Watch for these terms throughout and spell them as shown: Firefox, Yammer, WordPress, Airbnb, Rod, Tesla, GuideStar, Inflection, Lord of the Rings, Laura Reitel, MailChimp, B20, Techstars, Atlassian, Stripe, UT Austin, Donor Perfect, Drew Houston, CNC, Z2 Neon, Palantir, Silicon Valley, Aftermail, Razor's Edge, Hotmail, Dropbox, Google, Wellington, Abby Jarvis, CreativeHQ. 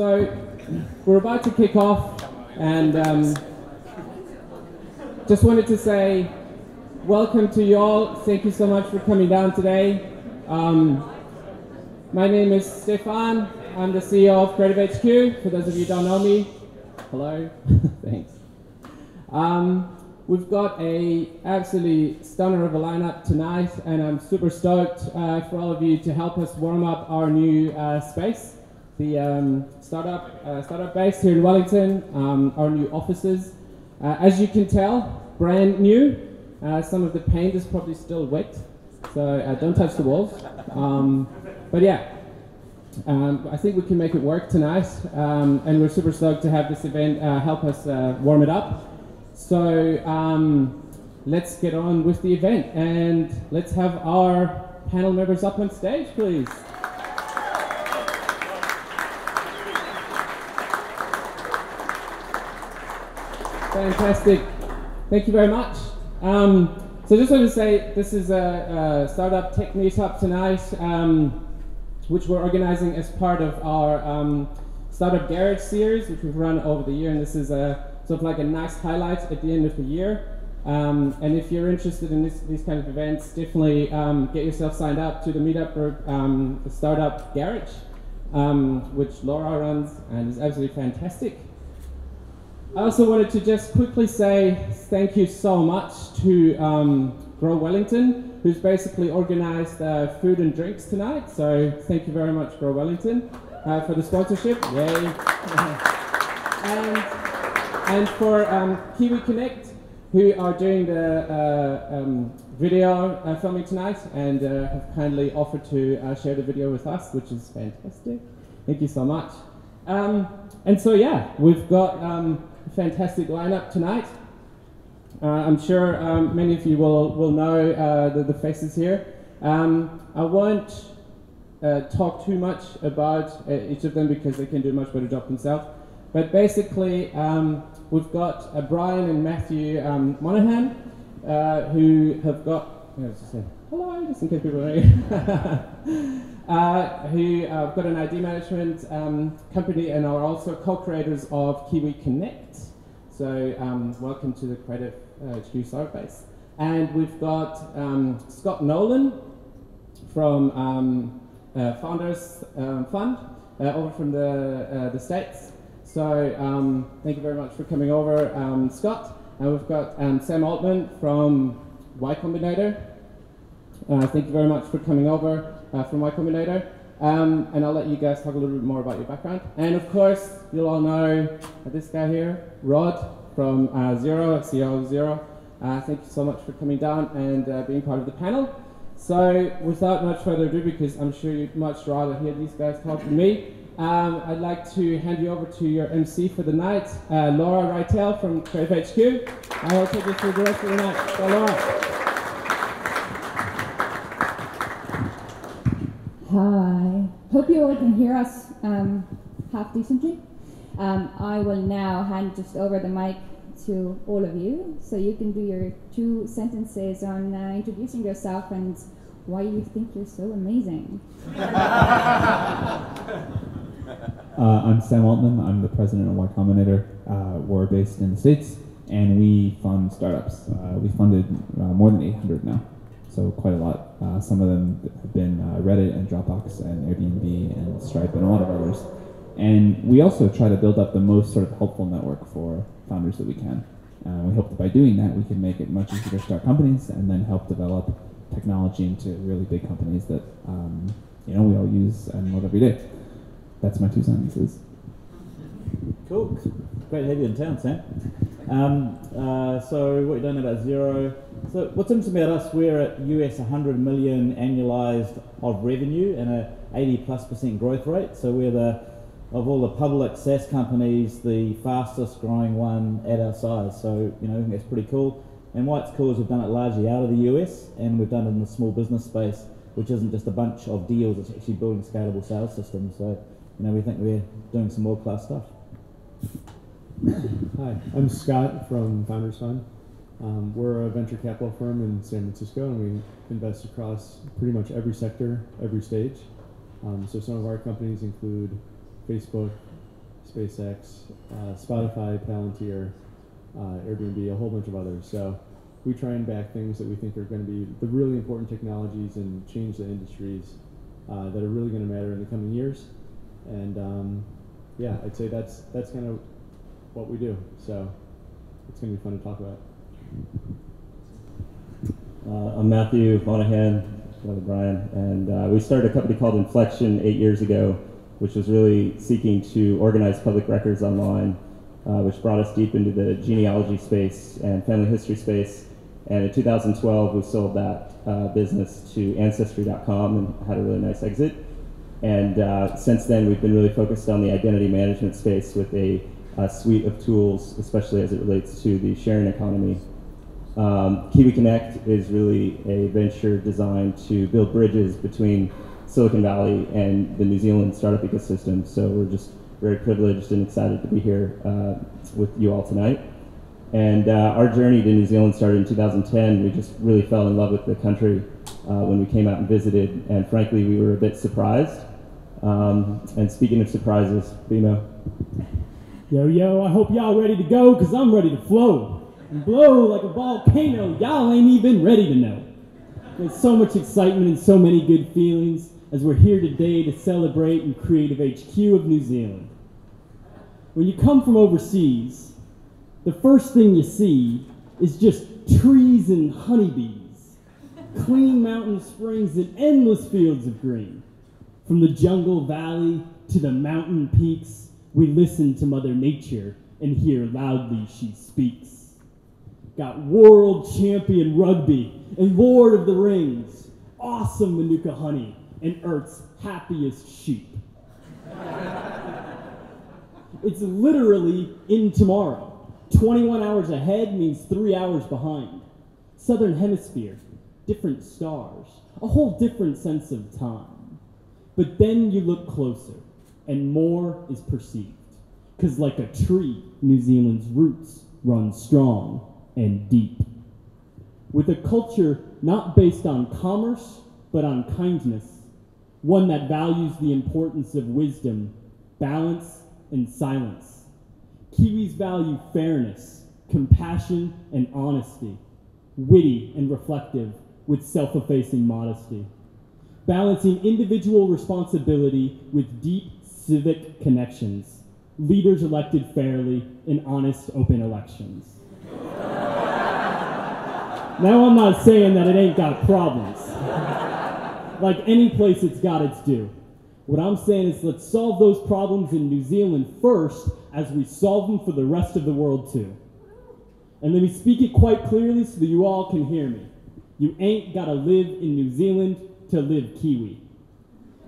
So we're about to kick off, and just wanted to say welcome to you all. Thank you so much for coming down today. My name is Stefan. I'm the CEO of CreativeHQ. For those of you who don't know me, hello. Thanks. We've got a absolutely stunner of a lineup tonight, and I'm super stoked for all of you to help us warm up our new space. The startup base here in Wellington, our new offices. As you can tell, brand new. Some of the paint is probably still wet, so don't touch the walls. But yeah, I think we can make it work tonight, and we're super stoked to have this event help us warm it up. So let's get on with the event, and let's have our panel members up on stage, please. Fantastic. Thank you very much. So just want to say this is a startup tech meetup tonight, which we're organizing as part of our Startup Garage series, which we've run over the year. And this is a sort of like a nice highlight at the end of the year. And if you're interested in these kind of events, definitely get yourself signed up to the meetup or the Startup Garage, which Laura runs and is absolutely fantastic. I also wanted to just quickly say thank you so much to Grow Wellington, who's basically organized food and drinks tonight. So thank you very much, Grow Wellington, for the sponsorship. Yay. And for Kiwi Connect, who are doing the video filming tonight and have kindly offered to share the video with us, which is fantastic. Thank you so much. And so yeah, we've got fantastic lineup tonight. I'm sure many of you will know the faces here. I won't talk too much about each of them because they can do a much better job themselves. But basically, we've got Brian and Matthew Monahan, who have got. I was just saying, hello, just in case people are here. Who have got an ID management company and are also co-creators of Kiwi Connect. So welcome to the CreativeHQ startup base. And we've got Scott Nolan from Founders Fund over from the States. So thank you very much for coming over, Scott. And we've got Sam Altman from Y Combinator. Thank you very much for coming over. From Y Combinator, and I'll let you guys talk a little bit more about your background. And of course, you'll all know this guy here, Rod from Xero, CEO of Xero. Thank you so much for coming down and being part of the panel. So without much further ado, because I'm sure you'd much rather hear these guys talk than me, I'd like to hand you over to your MC for the night, Laura Reitel from CreativeHQ. I will take you through the rest of the night. So Laura. Hi. Hope you all can hear us half decently. I will now hand just over the mic to all of you, so you can do your 2 sentences on introducing yourself and why you think you're so amazing. I'm Sam Altman. I'm the president of Y Combinator. We're based in the States, and we fund startups. We funded more than 800 now. So quite a lot. Some of them have been Reddit and Dropbox and Airbnb and Stripe and a lot of others. And we also try to build up the most sort of helpful network for founders that we can. We hope that by doing that, we can make it much easier to start companies and then help develop technology into really big companies that you know, we all use and love every day. That's my 2 sentences. Cool. Great to have you in town, Sam. So what you don't know about Xero. So what's interesting about us, we're at US 100 million annualized of revenue and a 80+% growth rate. So we're of all the public SaaS companies, the fastest growing one at our size. So, you know, I think that's pretty cool. And why it's cool is we've done it largely out of the US, and we've done it in the small business space, which isn't just a bunch of deals, it's actually building scalable sales systems. So, you know, we think we're doing some world-class stuff. Hi, I'm Scott from Founders Fund. We're a venture capital firm in San Francisco, and we invest across pretty much every sector, every stage. So some of our companies include Facebook, SpaceX, Spotify, Palantir, Airbnb, a whole bunch of others. So we try and back things that we think are going to be the really important technologies and change the industries that are really going to matter in the coming years. And yeah, I'd say that's kind of what we do. So it's going to be fun to talk about. I'm Matthew Monahan, brother Brian, and we started a company called Inflection 8 years ago, which was really seeking to organize public records online, which brought us deep into the genealogy space and family history space. And in 2012, we sold that business to Ancestry.com and had a really nice exit. And since then, we've been really focused on the identity management space with a suite of tools, especially as it relates to the sharing economy. Kiwi Connect is really a venture designed to build bridges between Silicon Valley and the New Zealand startup ecosystem. So we're just very privileged and excited to be here with you all tonight. And our journey to New Zealand started in 2010. We just really fell in love with the country when we came out and visited. And frankly, we were a bit surprised. And speaking of surprises, Fimo. Yo, yo, I hope y'all ready to go, because I'm ready to flow and blow like a volcano. Y'all ain't even ready to know. There's so much excitement and so many good feelings as we're here today to celebrate in CreativeHQ of New Zealand. When you come from overseas, the first thing you see is just trees and honeybees, clean mountain springs and endless fields of green. From the jungle valley to the mountain peaks, we listen to Mother Nature and hear loudly she speaks. Got world champion rugby and Lord of the Rings, awesome Manuka honey, and Earth's happiest sheep. It's literally in tomorrow. 21 hours ahead means 3 hours behind. Southern hemisphere, different stars, a whole different sense of time. But then you look closer, and more is perceived. Because like a tree, New Zealand's roots run strong and deep. With a culture not based on commerce, but on kindness, one that values the importance of wisdom, balance, and silence. Kiwis value fairness, compassion, and honesty, witty and reflective with self-effacing modesty, balancing individual responsibility with deep civic connections, leaders elected fairly in honest, open elections. Now I'm not saying that it ain't got problems. Like any place, it's got its due. What I'm saying is let's solve those problems in New Zealand first as we solve them for the rest of the world too. And let me speak it quite clearly so that you all can hear me. You ain't gotta live in New Zealand to live Kiwi.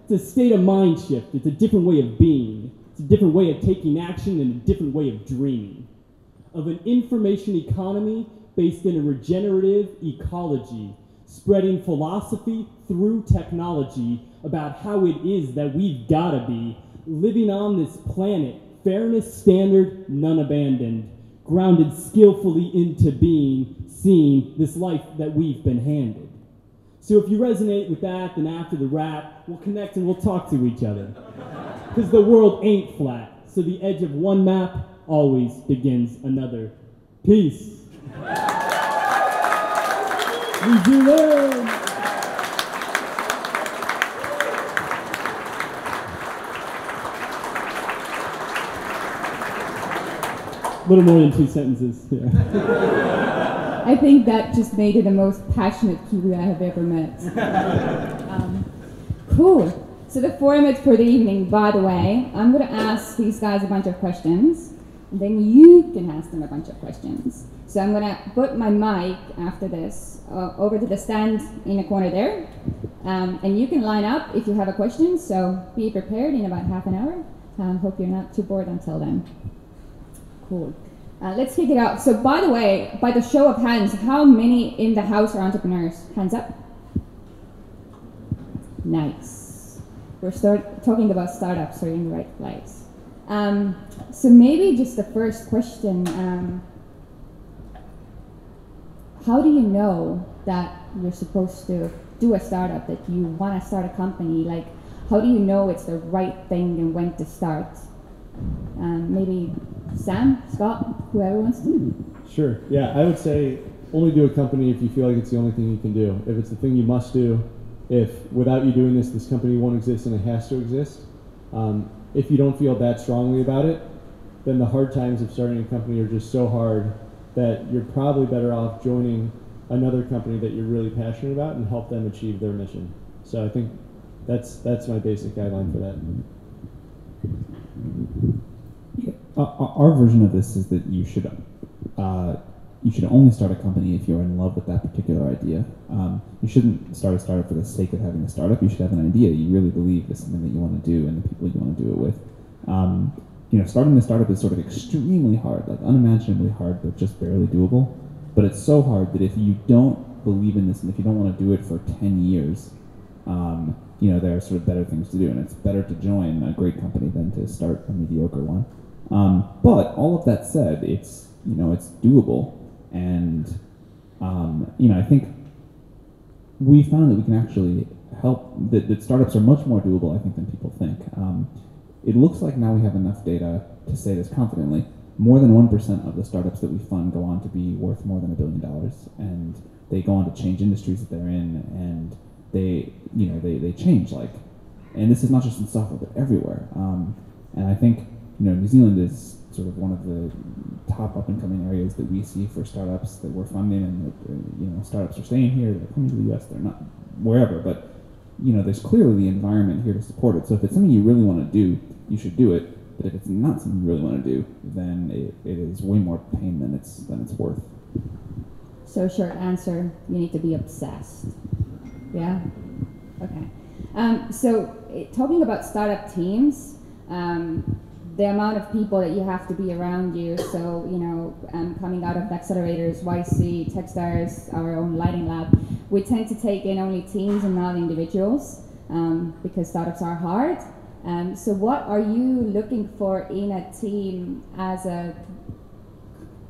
It's a state of mind shift. It's a different way of being. It's a different way of taking action and a different way of dreaming. Of an information economy based in a regenerative ecology, spreading philosophy through technology about how it is that we've gotta be living on this planet, fairness standard, none abandoned, grounded skillfully into being, seeing this life that we've been handed. So if you resonate with that, then after the rap, we'll connect and we'll talk to each other. Because the world ain't flat, so the edge of one map always begins another. Peace. New Zealand! A little more than two sentences. Yeah. I think that just made it the most passionate Kiwi I have ever met. Cool. So the format for the evening, by the way, I'm going to ask these guys a bunch of questions. And then you can ask them a bunch of questions. So I'm going to put my mic after this over to the stand in the corner there. And you can line up if you have a question. So be prepared in about half an hour. Hope you're not too bored until then. Cool. Let's kick it out. So by the way, by the show of hands, how many in the house are entrepreneurs? Hands up. Nice. We're talking about startups, so you're in the right place. So maybe just the first question, how do you know that you're supposed to do a startup, that you want to start a company? Like, how do you know it's the right thing and when to start? Maybe Sam, Scott, whoever wants to. Sure. Yeah, I would say only do a company if you feel like it's the only thing you can do. If it's the thing you must do, if without you doing this, this company won't exist and it has to exist. If you don't feel that strongly about it, then the hard times of starting a company are just so hard that you're probably better off joining another company that you're really passionate about and help them achieve their mission. So I think that's my basic guideline for that. Our version of this is that you should only start a company if you're in love with that particular idea. You shouldn't start a startup for the sake of having a startup. You should have an idea. You really believe it's something that you want to do and the people you want to do it with. You know, starting a startup is sort of extremely hard, like unimaginably hard, but just barely doable. But it's so hard that if you don't believe in this and if you don't want to do it for 10 years, you know, there are sort of better things to do, and it's better to join a great company than to start a mediocre one. But all of that said, it's, you know, it's doable, and you know, I think we found that we can actually help, that startups are much more doable, I think, than people think. It looks like now we have enough data to say this confidently. More than 1% of the startups that we fund go on to be worth more than $1 billion, and they go on to change industries that they're in, and they, you know, they change, like, and this is not just in software but everywhere. And I think, you know, New Zealand is sort of one of the top up-and-coming areas that we see for startups that we're funding, and that, you know, startups are staying here, they're coming to the U.S., they're not wherever, but, you know, there's clearly the environment here to support it. So if it's something you really want to do, you should do it. But if it's not something you really want to do, then it is way more pain than it's worth. So short answer, you need to be obsessed. Yeah? Okay. So talking about startup teams, the amount of people that you have to be around you. So, you know, coming out of accelerators, YC, Techstars, our own lighting lab, we tend to take in only teams and not individuals because startups are hard. So what are you looking for in a team as a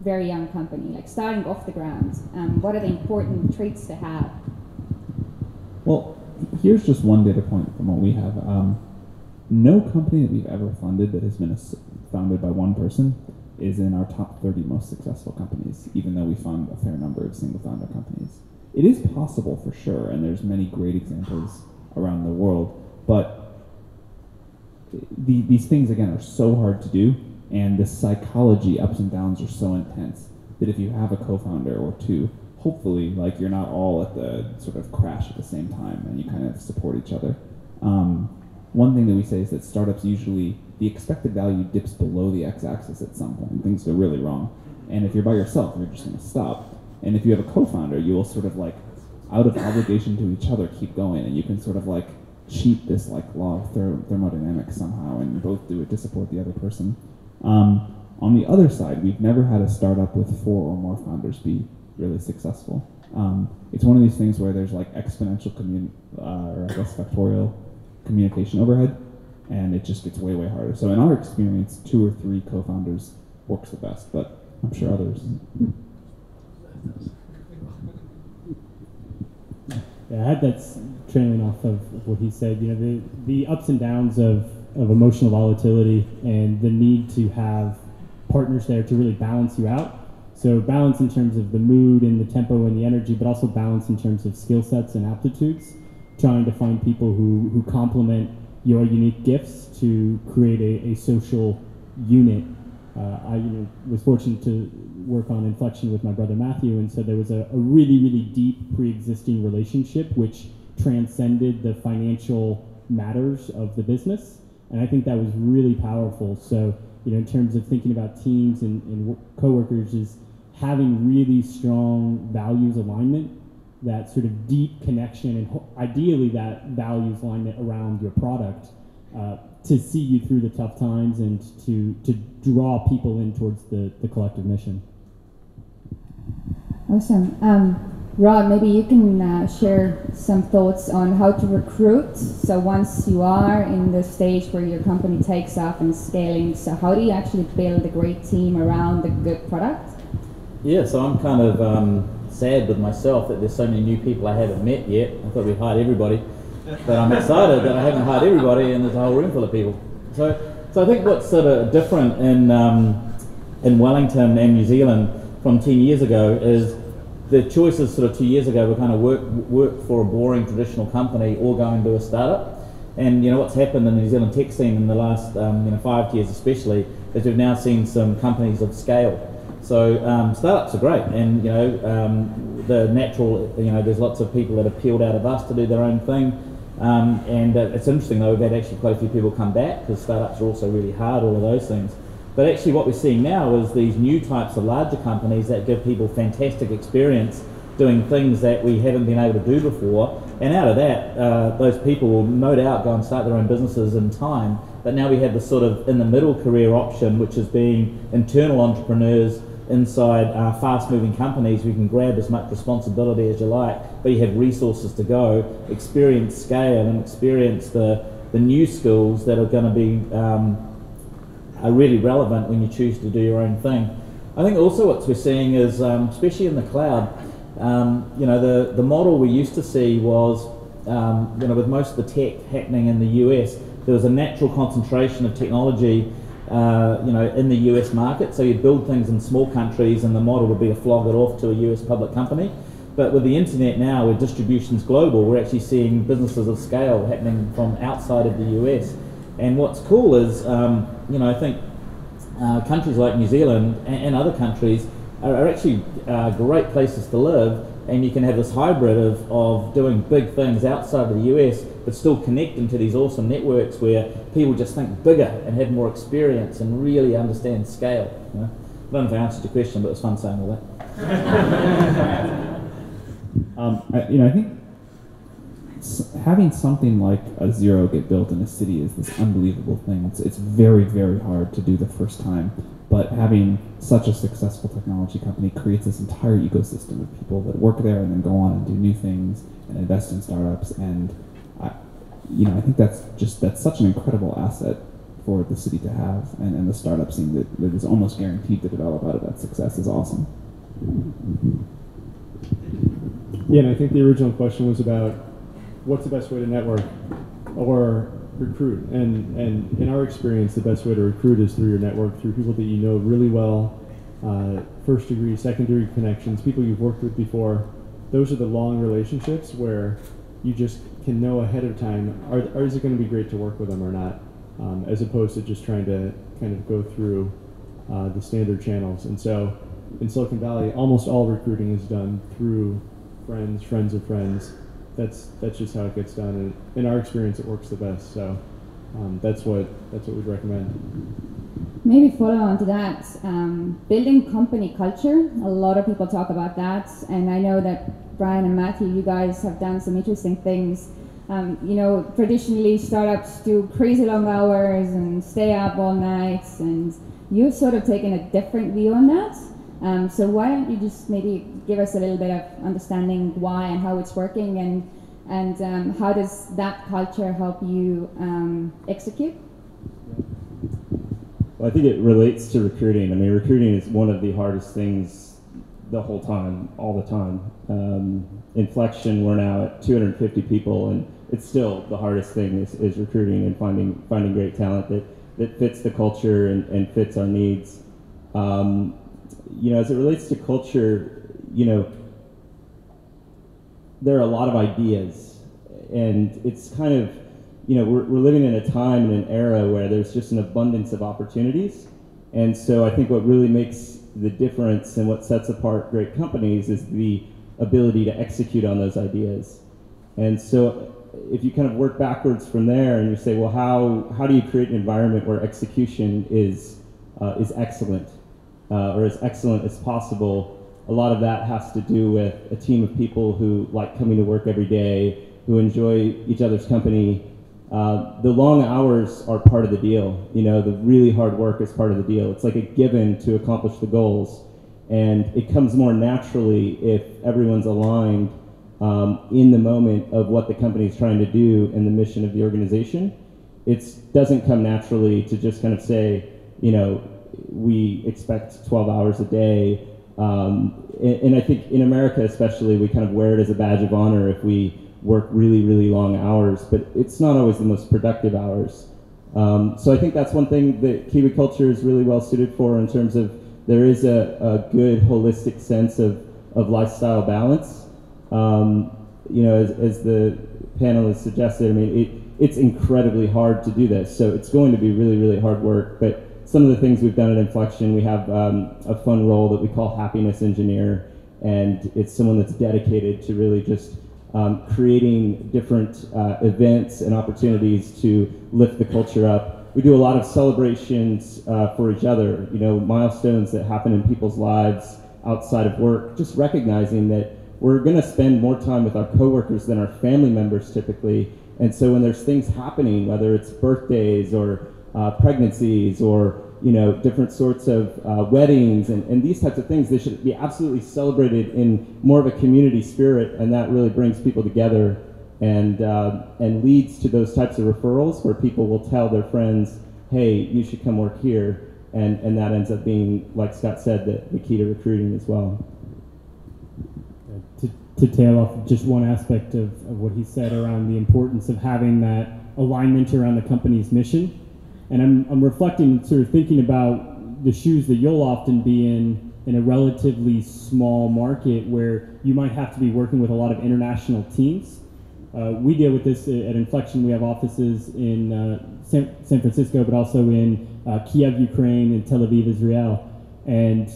very young company, like starting off the ground? What are the important traits to have? Well, here's just one data point from what we have. No company that we've ever funded that has been founded by one person is in our top 30 most successful companies, even though we fund a fair number of single founder companies. It is possible for sure, and there's many great examples around the world, but these things, again, are so hard to do, and the psychology ups and downs are so intense that if you have a co-founder or two, hopefully, like, you're not all at the sort of crash at the same time and you kind of support each other. One thing that we say is that startups usually, the expected value dips below the x-axis at some point. Things go really wrong. And if you're by yourself, you're just going to stop. And if you have a co-founder, you will sort of, like, out of obligation to each other, keep going, and you can sort of, like, cheat this, like, law of thermodynamics somehow, and both do it to support the other person. On the other side, we've never had a startup with 4 or more founders be really successful. It's one of these things where there's, like, exponential or I guess factorial communication overhead, and it just gets way, way harder. So in our experience, 2 or 3 co-founders works the best, but I'm sure others. Yeah, I had that trailing off of what he said, you know, the ups and downs of emotional volatility and the need to have partners there to really balance you out. So balance in terms of the mood and the tempo and the energy, but also balance in terms of skill sets and aptitudes, trying to find people who complement your unique gifts to create a social unit. I, you know, was fortunate to work on Inflection with my brother Matthew, and so there was a really, really deep pre-existing relationship which transcended the financial matters of the business, and I think that was really powerful. So, you know, in terms of thinking about teams and coworkers, is having really strong values alignment, that sort of deep connection, and ideally that values alignment around your product to see you through the tough times and to draw people in towards the collective mission. Awesome. Rod, maybe you can share some thoughts on how to recruit. So once you are in the stage where your company takes off and scaling, so how do you actually build a great team around a good product? Yeah, so I'm kind of sad with myself that there's so many new people I haven't met yet. I thought we'd hired everybody, but I'm excited that I haven't hired everybody and there's a whole room full of people. So So I think what's sort of different in Wellington and New Zealand from 10 years ago is the choices sort of 2 years ago were kind of work for a boring traditional company or go and do a startup. And you know what's happened in the New Zealand tech scene in the last 5 years especially is we've now seen some companies of scale. So startups are great, and you know the natural, you know, there's lots of people that have peeled out of us to do their own thing. It's interesting though, we've had actually quite a few people come back because startups are also really hard, all of those things. But actually what we're seeing now is these new types of larger companies that give people fantastic experience doing things that we haven't been able to do before. And out of that, those people will no doubt go and start their own businesses in time. But now we have the sort of in the middle career option, which is being internal entrepreneurs inside fast-moving companies. We can grab as much responsibility as you like, but you have resources to go, experience scale, and experience the new skills that are going to be are really relevant when you choose to do your own thing. I think also what we're seeing is, especially in the cloud, you know, the model we used to see was, you know, with most of the tech happening in the US, there was a natural concentration of technology, you know, in the US market. So you'd build things in small countries and the model would be to flog it off to a US public company. But with the internet now, where distribution's global, we're actually seeing businesses of scale happening from outside of the US. And what's cool is, you know, I think countries like New Zealand and other countries are actually great places to live, and you can have this hybrid of doing big things outside of the US but still connecting to these awesome networks where people just think bigger and have more experience and really understand scale. You know? I don't know if I answered your question, but it was fun saying all that. You know, I think having something like a Xero get built in a city is this unbelievable thing. It's very, very hard to do the first time, but having such a successful technology company creates this entire ecosystem of people that work there and then go on and do new things and invest in startups. And you know, I think that's such an incredible asset for the city to have, and the startup scene that is almost guaranteed to develop out of that success is awesome. Yeah, and I think the original question was about what's the best way to network or recruit? And in our experience, the best way to recruit is through your network, through people that you know really well, first degree, second degree connections, people you've worked with before. Those are the long relationships where you just can know ahead of time, is it going to be great to work with them or not? As opposed to just trying to kind of go through the standard channels. And so in Silicon Valley, almost all recruiting is done through friends, friends of friends. That's just how it gets done, and in our experience, it works the best. So that's what we'd recommend. Maybe follow on to that, building company culture. A lot of people talk about that, and I know that Brian and Matthew, you guys have done some interesting things. You know, traditionally startups do crazy long hours and stay up all night, and you've sort of taken a different view on that. So why don't you just maybe give us a little bit of understanding why and how it's working, and how does that culture help you execute? Well, I think it relates to recruiting. I mean, recruiting is one of the hardest things the whole time, all the time. Inflection, we're now at 250 people, and it's still the hardest thing is recruiting and finding great talent that fits the culture and fits our needs. You know, as it relates to culture, you know, there are a lot of ideas, and it's kind of, you know, we're living in a time and an era where there's just an abundance of opportunities. And so I think what really makes the difference and what sets apart great companies is the ability to execute on those ideas. And so if you kind of work backwards from there and you say, well, how do you create an environment where execution is excellent? Or as excellent as possible, a lot of that has to do with a team of people who like coming to work every day, who enjoy each other's company. The long hours are part of the deal. You know, the really hard work is part of the deal. It's like a given to accomplish the goals. And it comes more naturally if everyone's aligned in the moment of what the company is trying to do and the mission of the organization. It doesn't come naturally to just kind of say, you know, we expect 12 hours a day, and I think in America especially, we kind of wear it as a badge of honor if we work really, really long hours, but it's not always the most productive hours. So I think that's one thing that Kiwi culture is really well suited for, in terms of there is a good holistic sense of lifestyle balance. You know, as the panelists suggested, I mean, it's incredibly hard to do this, so it's going to be really, really hard work. But some of the things we've done at Inflection, we have a fun role that we call Happiness Engineer, and it's someone that's dedicated to really just creating different events and opportunities to lift the culture up. We do a lot of celebrations for each other, you know, milestones that happen in people's lives outside of work, just recognizing that we're going to spend more time with our coworkers than our family members typically. And so when there's things happening, whether it's birthdays or pregnancies, or you know, different sorts of weddings and these types of things, they should be absolutely celebrated in more of a community spirit, and that really brings people together and leads to those types of referrals where people will tell their friends, hey, you should come work here, and that ends up being, like Scott said, the key to recruiting as well. To tail off just one aspect of what he said around the importance of having that alignment around the company's mission. And I'm reflecting, sort of thinking about the shoes that you'll often be in a relatively small market where you might have to be working with a lot of international teams. We deal with this at Inflection. We have offices in San Francisco, but also in Kiev, Ukraine, and Tel Aviv, Israel. And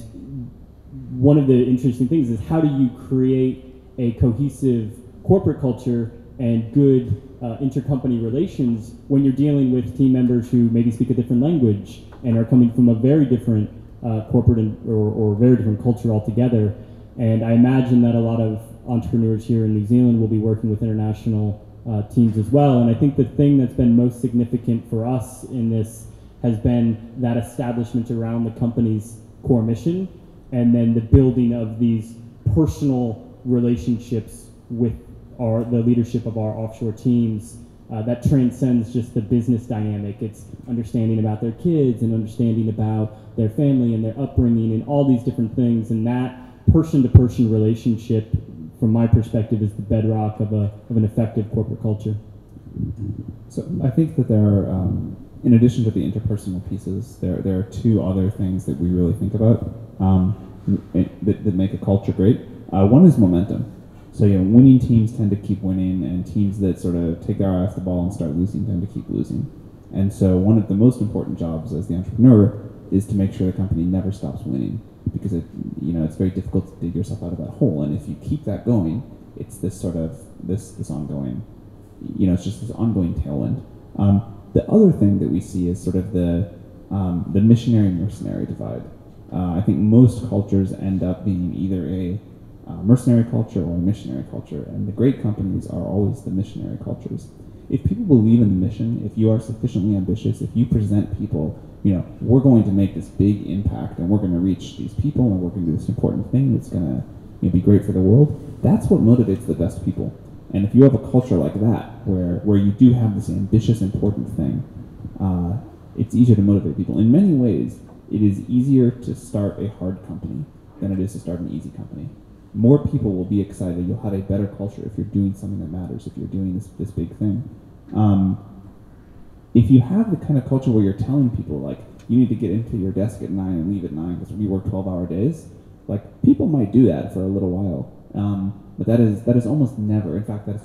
one of the interesting things is, how do you create a cohesive corporate culture and good intercompany relations when you're dealing with team members who maybe speak a different language and are coming from a very different corporate or very different culture altogether? And I imagine that a lot of entrepreneurs here in New Zealand will be working with international teams as well. And I think the thing that's been most significant for us in this has been that establishment around the company's core mission, and then the building of these personal relationships with the leadership of our offshore teams that transcends just the business dynamic. It's understanding about their kids and understanding about their family and their upbringing and all these different things. And that person-to-person relationship, from my perspective, is the bedrock of an effective corporate culture. So I think that there are, in addition to the interpersonal pieces, there are two other things that we really think about that make a culture great. One is momentum. So, you know, winning teams tend to keep winning, and teams that sort of take their eye off the ball and start losing tend to keep losing. And so one of the most important jobs as the entrepreneur is to make sure the company never stops winning, because it, you know, it's very difficult to dig yourself out of that hole. And if you keep that going, it's this sort of this ongoing, you know, it's just this ongoing tailwind. The other thing that we see is sort of the missionary-mercenary divide. I think most cultures end up being either a mercenary culture or missionary culture, and the great companies are always the missionary cultures. If people believe in the mission, if you are sufficiently ambitious, if you present people, you know, we're going to make this big impact, and we're going to reach these people, and we're going to do this important thing that's going to, you know, be great for the world, that's what motivates the best people. And if you have a culture like that, where you do have this ambitious, important thing, it's easier to motivate people. In many ways, it is easier to start a hard company than it is to start an easy company. More people will be excited. You'll have a better culture if you're doing something that matters, if you're doing this big thing. If you have the kind of culture where you're telling people, like, you need to get into your desk at 9 and leave at 9 because we work 12-hour days, like, people might do that for a little while. But that is almost never. In fact, that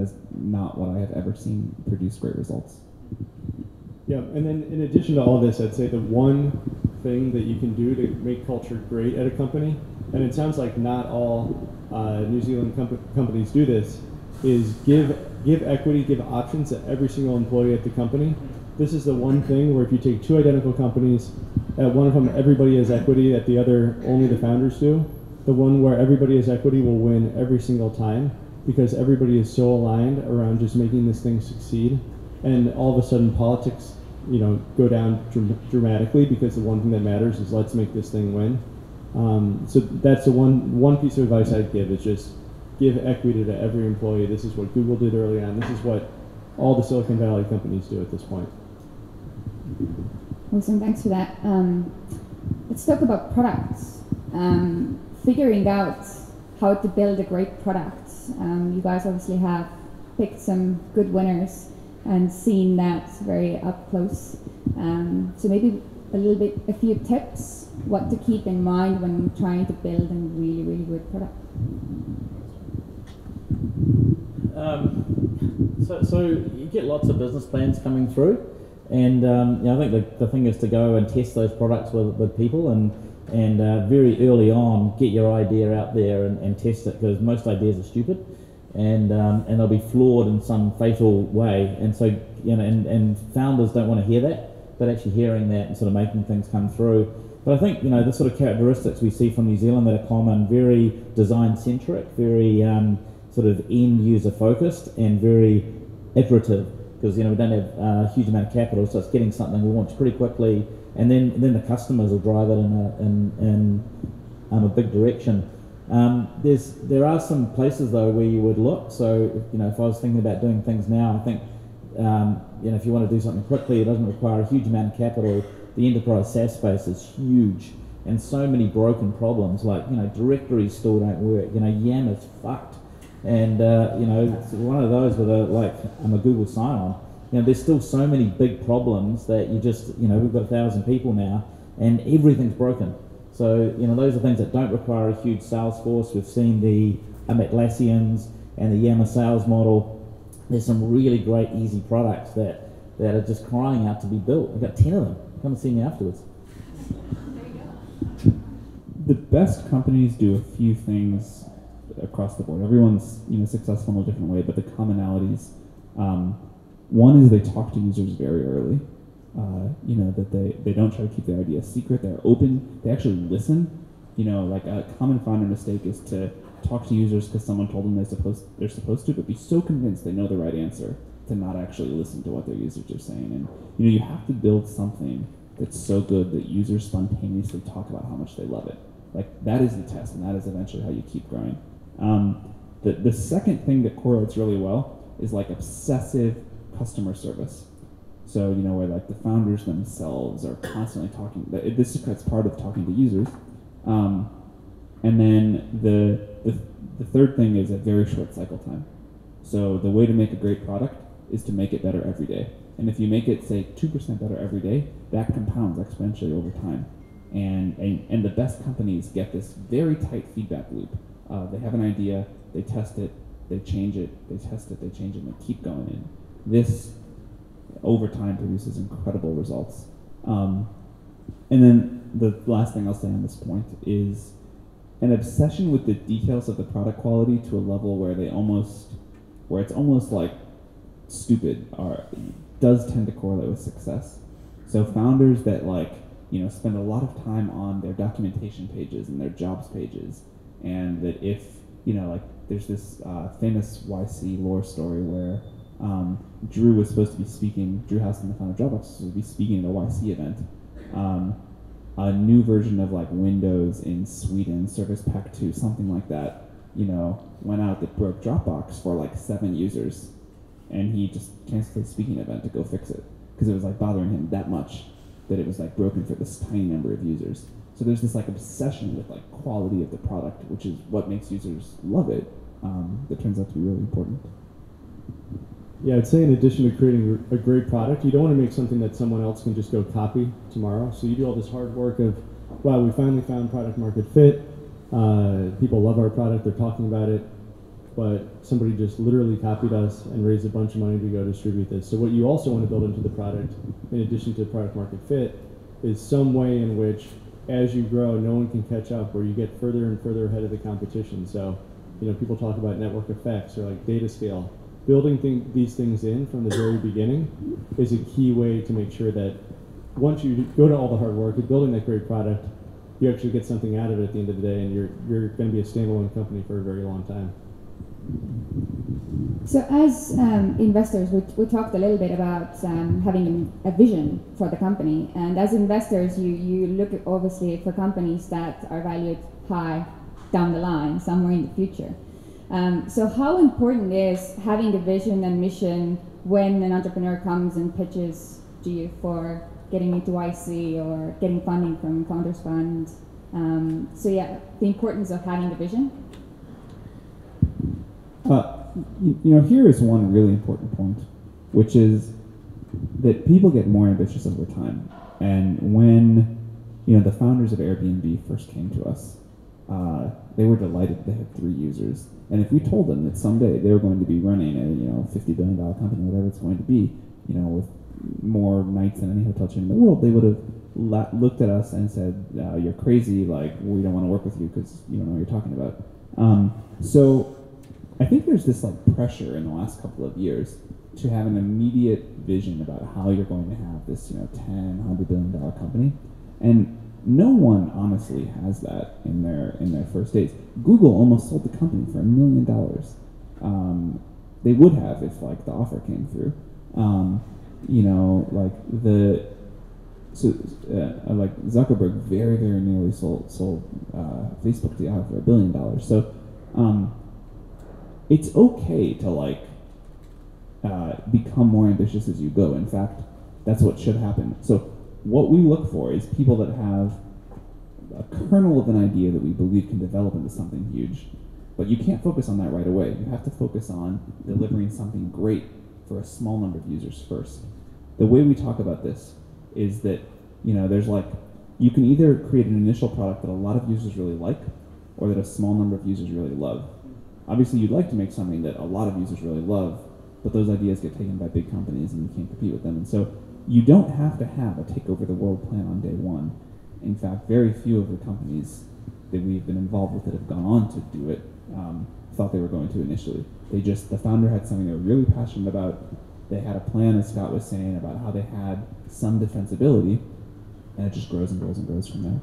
is not what I have ever seen produce great results. Yeah, and then in addition to all this, I'd say the one thing that you can do to make culture great at a company, and it sounds like not all New Zealand companies do this, is give equity, give options to every single employee at the company. This is the one thing where if you take two identical companies, at one of them everybody has equity, at the other only the founders do. The one where everybody has equity will win every single time, because everybody is so aligned around just making this thing succeed. And all of a sudden politics, you know, go down dramatically, because the one thing that matters is let's make this thing win. So that's the one piece of advice I'd give, is just give equity to every employee. This is what Google did early on. This is what all the Silicon Valley companies do at this point. Awesome, thanks for that. Let's talk about products. Figuring out how to build a great product. You guys obviously have picked some good winners. and seeing that very up close. So maybe a few tips, what to keep in mind when trying to build a really, really good product. So you get lots of business plans coming through, and you know, I think the thing is to go and test those products with people, and very early on get your idea out there and test it, because most ideas are stupid, and they'll be flawed in some fatal way, and so you know, and founders don't want to hear that, but actually hearing that and sort of making things come through. But I think, you know, the sort of characteristics we see from New Zealand that are common: very design centric, very sort of end user focused, and very iterative, because you know, we don't have a huge amount of capital, so it's getting something launched pretty quickly, and then the customers will drive it in a big direction. There are some places though where you would look. So you know, if I was thinking about doing things now, I think you know, if you want to do something quickly, it doesn't require a huge amount of capital. The enterprise SaaS space is huge, and so many broken problems, like you know, directories still don't work. You know, YAML is fucked. And you know, it's one of those with a, like, I'm a Google sign-on. You know, there's still so many big problems that you just, you know, we've got 1,000 people now, and everything's broken. So you know, those are things that don't require a huge sales force. We've seen the Atlassians and the Yammer sales model. There's some really great easy products that are just crying out to be built. We've got 10 of them. Come and see me afterwards. There you go. The best companies do a few things across the board. Everyone's, you know, successful in a different way, but the commonalities, one is they talk to users very early. You know, that they don't try to keep their ideas secret. They're open. They actually listen. You know, like a common founder mistake is to talk to users because someone told them they're supposed to, but be so convinced they know the right answer to not actually listen to what their users are saying. And you know, you have to build something that's so good that users spontaneously talk about how much they love it. Like, that is the test, and that is eventually how you keep growing. The second thing that correlates really well is like obsessive customer service. So, you know, where like the founders themselves are constantly talking, this is part of talking to users. And then the third thing is a very short cycle time. So the way to make a great product is to make it better every day. And if you make it, say, 2% better every day, that compounds exponentially over time. And the best companies get this very tight feedback loop. They have an idea, they test it, they change it, they test it, they change it, and they keep going in. This, over time, produces incredible results. And then the last thing I'll say on this point is an obsession with the details of the product quality to a level where it's almost like stupid, does tend to correlate with success. So founders that, like, you know, spend a lot of time on their documentation pages and their jobs pages, and that if, you know, like, there's this famous YC lore story where Drew Houston, the founder of Dropbox, would be speaking at a YC event. A new version of, like, Windows in Sweden, Service Pack 2, something like that, you know, went out that broke Dropbox for, like, 7 users, and he just canceled his speaking event to go fix it, because it was, like, bothering him that much that it was, like, broken for this tiny number of users. So there's this, like, obsession with, like, quality of the product, which is what makes users love it, that turns out to be really important. Yeah, I'd say in addition to creating a great product, you don't want to make something that someone else can just go copy tomorrow. So you do all this hard work of, wow, we finally found product market fit. People love our product, they're talking about it, but somebody just literally copied us and raised a bunch of money to go distribute this. So what you also want to build into the product, in addition to product market fit, is some way in which, as you grow, no one can catch up, or you get further and further ahead of the competition. So, you know, people talk about network effects or, like, data scale. Building these things in from the very beginning is a key way to make sure that once you go to all the hard work of building that great product, you actually get something out of it at the end of the day, and you're going to be a standalone company for a very long time. So as investors, we talked a little bit about having a vision for the company, and as investors, you look at, obviously, for companies that are valued high down the line, somewhere in the future. So how important is having the vision and mission when an entrepreneur comes and pitches to you for getting into YC or getting funding from Founders Fund? So yeah, the importance of having the vision. You know, here is one really important point. which is that people get more ambitious over time. And when, you know, the founders of Airbnb first came to us, they were delighted they had 3 users. And if we told them that someday they were going to be running a, you know, $50 billion company, whatever it's going to be, you know, with more nights than any hotel chain in the world, they would have looked at us and said, you're crazy, like, we don't want to work with you because you don't know what you're talking about. So I think there's this like pressure in the last couple of years to have an immediate vision about how you're going to have this, you know, $10-100 billion company. And no one honestly has that in their first days. Google almost sold the company for $1 million. They would have if like the offer came through. You know, like like Zuckerberg very, very nearly sold Facebook to Yahoo for $1 billion. So it's okay to like become more ambitious as you go. In fact, that's what should happen. So what we look for is people that have a kernel of an idea that we believe can develop into something huge. But you can't focus on that right away. You have to focus on delivering something great for a small number of users first. The way we talk about this is that, you know, there's like, you can either create an initial product that a lot of users really like or that a small number of users really love. Obviously, you'd like to make something that a lot of users really love, but those ideas get taken by big companies and you can't compete with them. And so you don't have to have a take over the world plan on day one. In fact, very few of the companies that we've been involved with that have gone on to do it thought they were going to initially. They just, the founder had something they were really passionate about. They had a plan, as Scott was saying, about how they had some defensibility, and it just grows and grows and grows from there.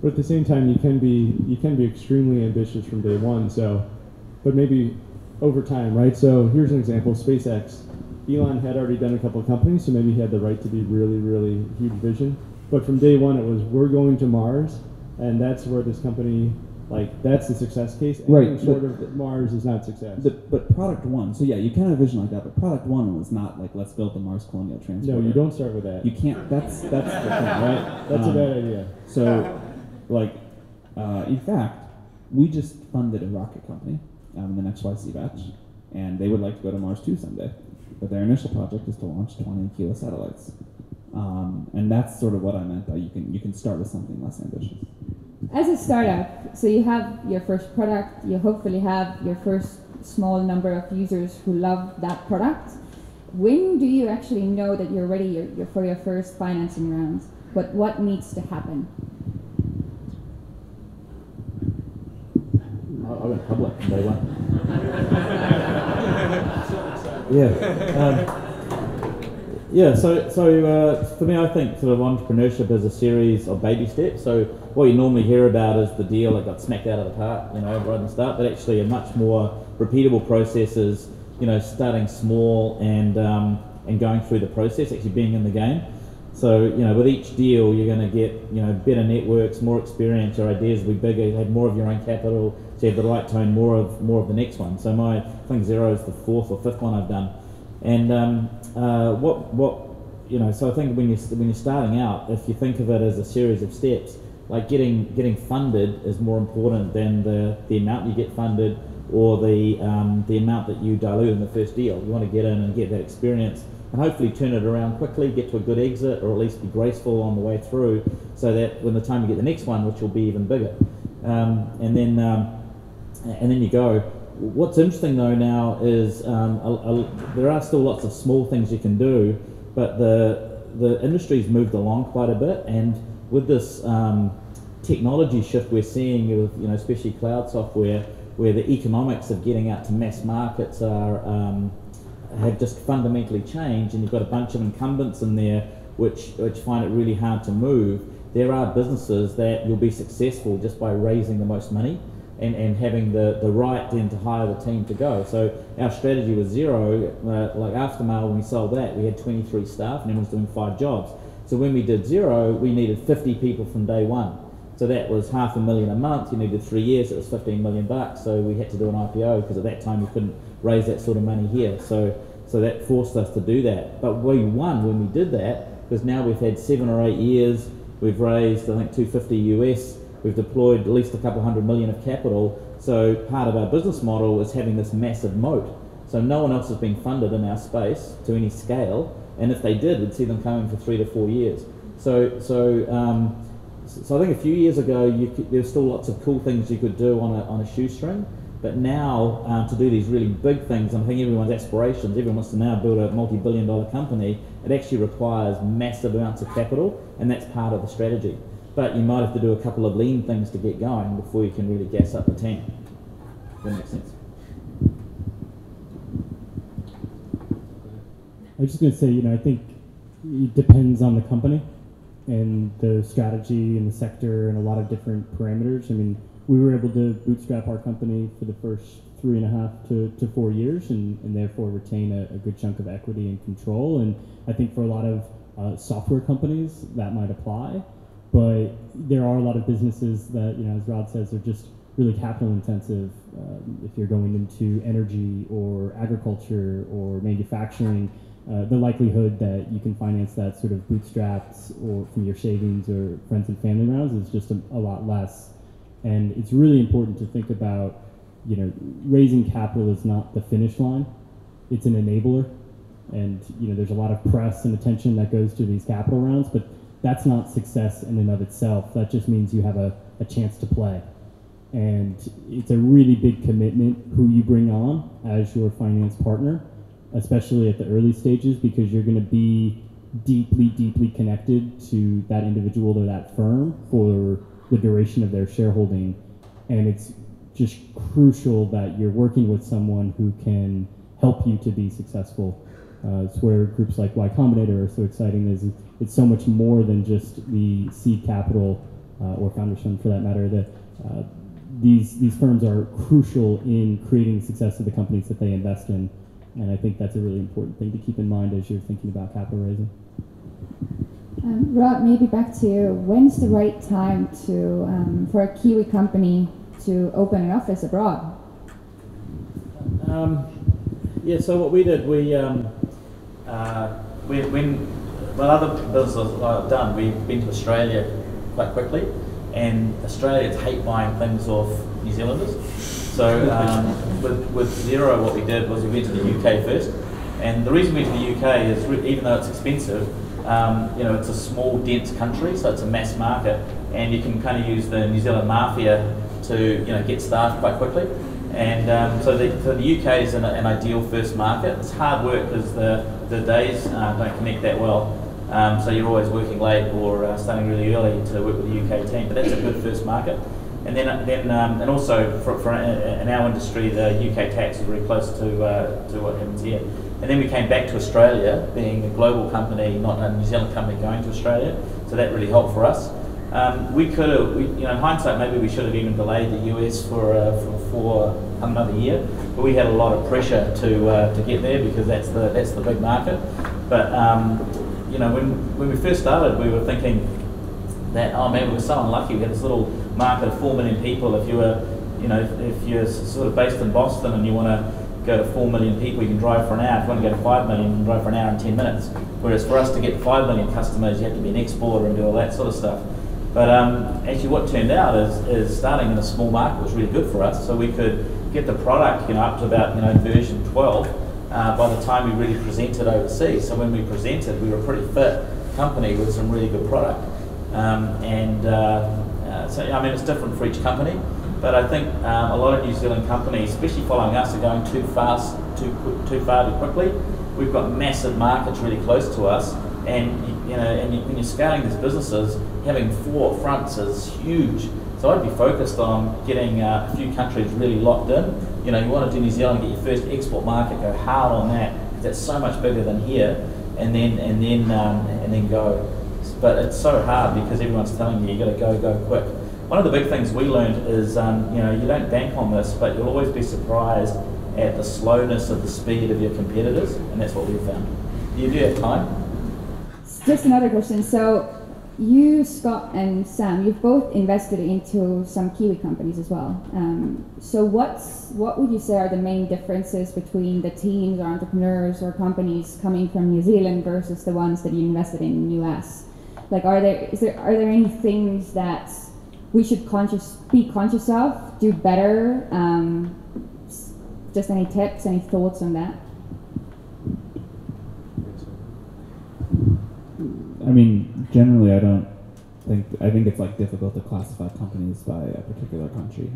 But at the same time, you can be extremely ambitious from day one. So, but maybe over time, right? So here's an example: SpaceX. Elon had already done a couple of companies, so maybe he had the right to be really huge vision. But from day one, it was we're going to Mars, and that's where this company. Like, that's the success case. Anything right. Short of Mars is not success. But product one, so yeah, you can have a vision like that, but product one was not like, let's build the Mars colonial transporter. No, you don't start with that. You can't, that's the thing, right? That's a bad idea. So, like, in fact, we just funded a rocket company in the XYZ batch, and they would like to go to Mars too someday. But their initial project is to launch 20 kilo satellites. And that's sort of what I meant by you can start with something less ambitious. As a startup, so you have your first product, you hopefully have your first small number of users who love that product. When do you actually know that you're ready for your first financing round? What needs to happen? I went public on day one. So for me, I think sort of entrepreneurship is a series of baby steps. So what you normally hear about is the deal that got smacked out of the park, you know, right in the start. But actually, a much more repeatable process is, you know, starting small and going through the process, actually being in the game. So, you know, with each deal, you're going to get, you know, better networks, more experience. Your ideas will be bigger. You have more of your own capital. So you have the right tone, more of the next one. So I think Xero is the 4th or 5th one I've done. And so I think when you're starting out, if you think of it as a series of steps, like getting funded is more important than the amount you get funded or the amount that you dilute in the first deal. You want to get in and get that experience and hopefully turn it around quickly, get to a good exit, or at least be graceful on the way through, so that when the time you get the next one, which will be even bigger, and then you go. What's interesting though now is there are still lots of small things you can do, but the industry's moved along quite a bit, and with this technology shift we're seeing with, you know, especially cloud software, where the economics of getting out to mass markets are have just fundamentally changed, and you've got a bunch of incumbents in there which find it really hard to move. There are businesses that you'll be successful just by raising the most money. And having the right then to hire the team to go. So our strategy was Xero, like Aftermail, when we sold that, we had 23 staff and everyone was doing 5 jobs. So when we did Xero, we needed 50 people from day one. So that was $500,000 a month. You needed 3 years, it was $15 million. So we had to do an IPO because at that time you couldn't raise that sort of money here. So that forced us to do that. But we won when we did that, because now we've had 7 or 8 years. We've raised, I think, 250 US. We've deployed at least a couple $100 million of capital. So part of our business model is having this massive moat. So no one else is being funded in our space to any scale, and if they did, we'd see them coming for 3 to 4 years. So I think a few years ago, there's still lots of cool things you could do on a shoestring, but now to do these really big things, and I think everyone's aspirations, everyone wants to now build a multi-billion-dollar company, it actually requires massive amounts of capital, and that's part of the strategy. But you might have to do a couple of lean things to get going before you can really gas up the tank. That makes sense. I was just going to say, you know, I think it depends on the company and the strategy and the sector and a lot of different parameters. I mean, we were able to bootstrap our company for the first 3.5 to 4 years and therefore retain a good chunk of equity and control. And I think for a lot of software companies, that might apply. But there are a lot of businesses that, you know, as Rod says, are just really capital intensive. If you're going into energy or agriculture or manufacturing, the likelihood that you can finance that sort of bootstraps or from your savings or friends and family rounds is just a lot less. And it's really important to think about, you know, raising capital is not the finish line. It's an enabler. And, you know, there's a lot of press and attention that goes to these capital rounds, but that's not success in and of itself. That just means you have a chance to play. And it's a really big commitment who you bring on as your finance partner, especially at the early stages, because you're going to be deeply, deeply connected to that individual or that firm for the duration of their shareholding. And it's just crucial that you're working with someone who can help you to be successful. It's where groups like Y Combinator are so exciting. Is it's so much more than just the seed capital or Founders Fund for that matter. That these firms are crucial in creating the success of the companies that they invest in, and I think that's a really important thing to keep in mind as you're thinking about capital raising. Rod, maybe back to you. When's the right time to for a Kiwi company to open an office abroad? Yeah. So what we did, when other businesses have done, we've been to Australia quite quickly, and Australians hate buying things off New Zealanders. So with Xero, what we did was we went to the UK first, and the reason we went to the UK is even though it's expensive, you know, it's a small, dense country, so it's a mass market, and you can kind of use the New Zealand mafia to, you know, get started quite quickly. And so the UK is an ideal first market. It's hard work because the days don't connect that well. So you're always working late or starting really early to work with the UK team, but that's a good first market. And then and also for in our industry, the UK tax is really close to what happens here. And then we came back to Australia, being a global company, not a New Zealand company going to Australia. So that really helped for us. We could have, you know, in hindsight, maybe we should have even delayed the US for another year, but we had a lot of pressure to get there because that's the big market. But you know, when we first started, we were thinking that, oh man, we were so unlucky. We had this little market of 4 million people. If you were, you know, if you're sort of based in Boston and you want to go to 4 million people, you can drive for an hour. If you want to go to 5 million, you can drive for an hour and 10 minutes. Whereas for us to get 5 million customers, you have to be an exporter and do all that sort of stuff. But actually what turned out is starting in a small market was really good for us. So we could get the product, you know, up to about, you know, version 12 by the time we really presented overseas. So when we presented, we were a pretty fit company with some really good product. So, I mean, it's different for each company. But I think a lot of New Zealand companies, especially following us, are going too fast, too far, too quickly. We've got massive markets really close to us. And you know, and when you're scaling these businesses, having 4 fronts is huge. So I'd be focused on getting a few countries really locked in. You know, you want to do New Zealand, get your first export market, go hard on that, because that's so much bigger than here, and then go. But it's so hard because everyone's telling you, you got to go quick. One of the big things we learned is, you know, you don't bank on this, but you'll always be surprised at the slowness of the speed of your competitors, and that's what we found. You do have time. Just another question. So you, Scott and Sam, you've both invested into some Kiwi companies as well. So what would you say are the main differences between the teams or entrepreneurs or companies coming from New Zealand versus the ones that you invested in the US? Like, are there any things that we should be conscious of, do better, Just any tips, any thoughts on that? I mean, generally, I think it's like difficult to classify companies by a particular country.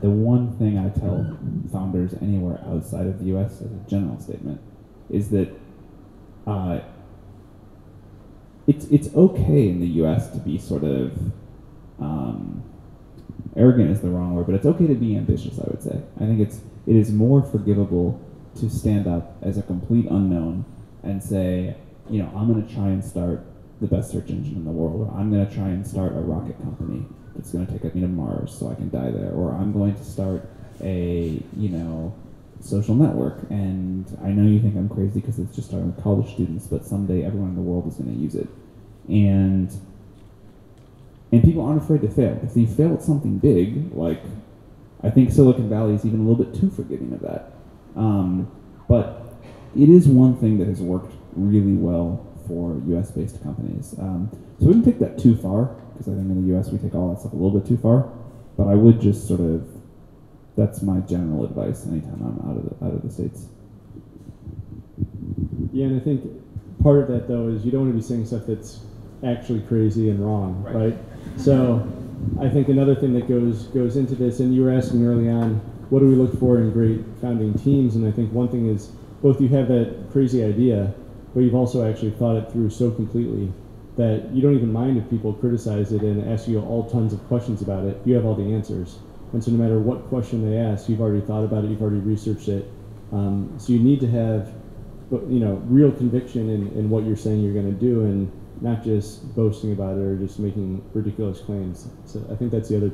The one thing I tell founders anywhere outside of the U.S. as a general statement is that it's okay in the U.S. to be sort of arrogant is the wrong word, but it's okay to be ambitious. I would say I think it is more forgivable to stand up as a complete unknown and say, you know, I'm going to try and start the best search engine in the world, or I'm going to try and start a rocket company that's going to take me to Mars so I can die there, or I'm going to start a, you know, social network. And I know you think I'm crazy because it's just starting with college students, but someday everyone in the world is going to use it. And people aren't afraid to fail. If you fail at something big, like, I think Silicon Valley is even a little bit too forgiving of that. But it is one thing that has worked really well for US-based companies. So we didn't take that too far, because I think in the US we take all that stuff a little bit too far. But I would just sort of, that's my general advice anytime I'm out of the States. Yeah, and I think part of that, though, is you don't want to be saying stuff that's actually crazy and wrong, right? So I think another thing that goes into this, and you were asking early on, what do we look for in great founding teams? And I think one thing is both you have that crazy idea, but you've also actually thought it through so completely that you don't even mind if people criticize it and ask you all tons of questions about it. You have all the answers. And so no matter what question they ask, you've already thought about it, you've already researched it. So you need to have, you know, real conviction in what you're saying you're going to do, and not just boasting about it or just making ridiculous claims. So I think that's the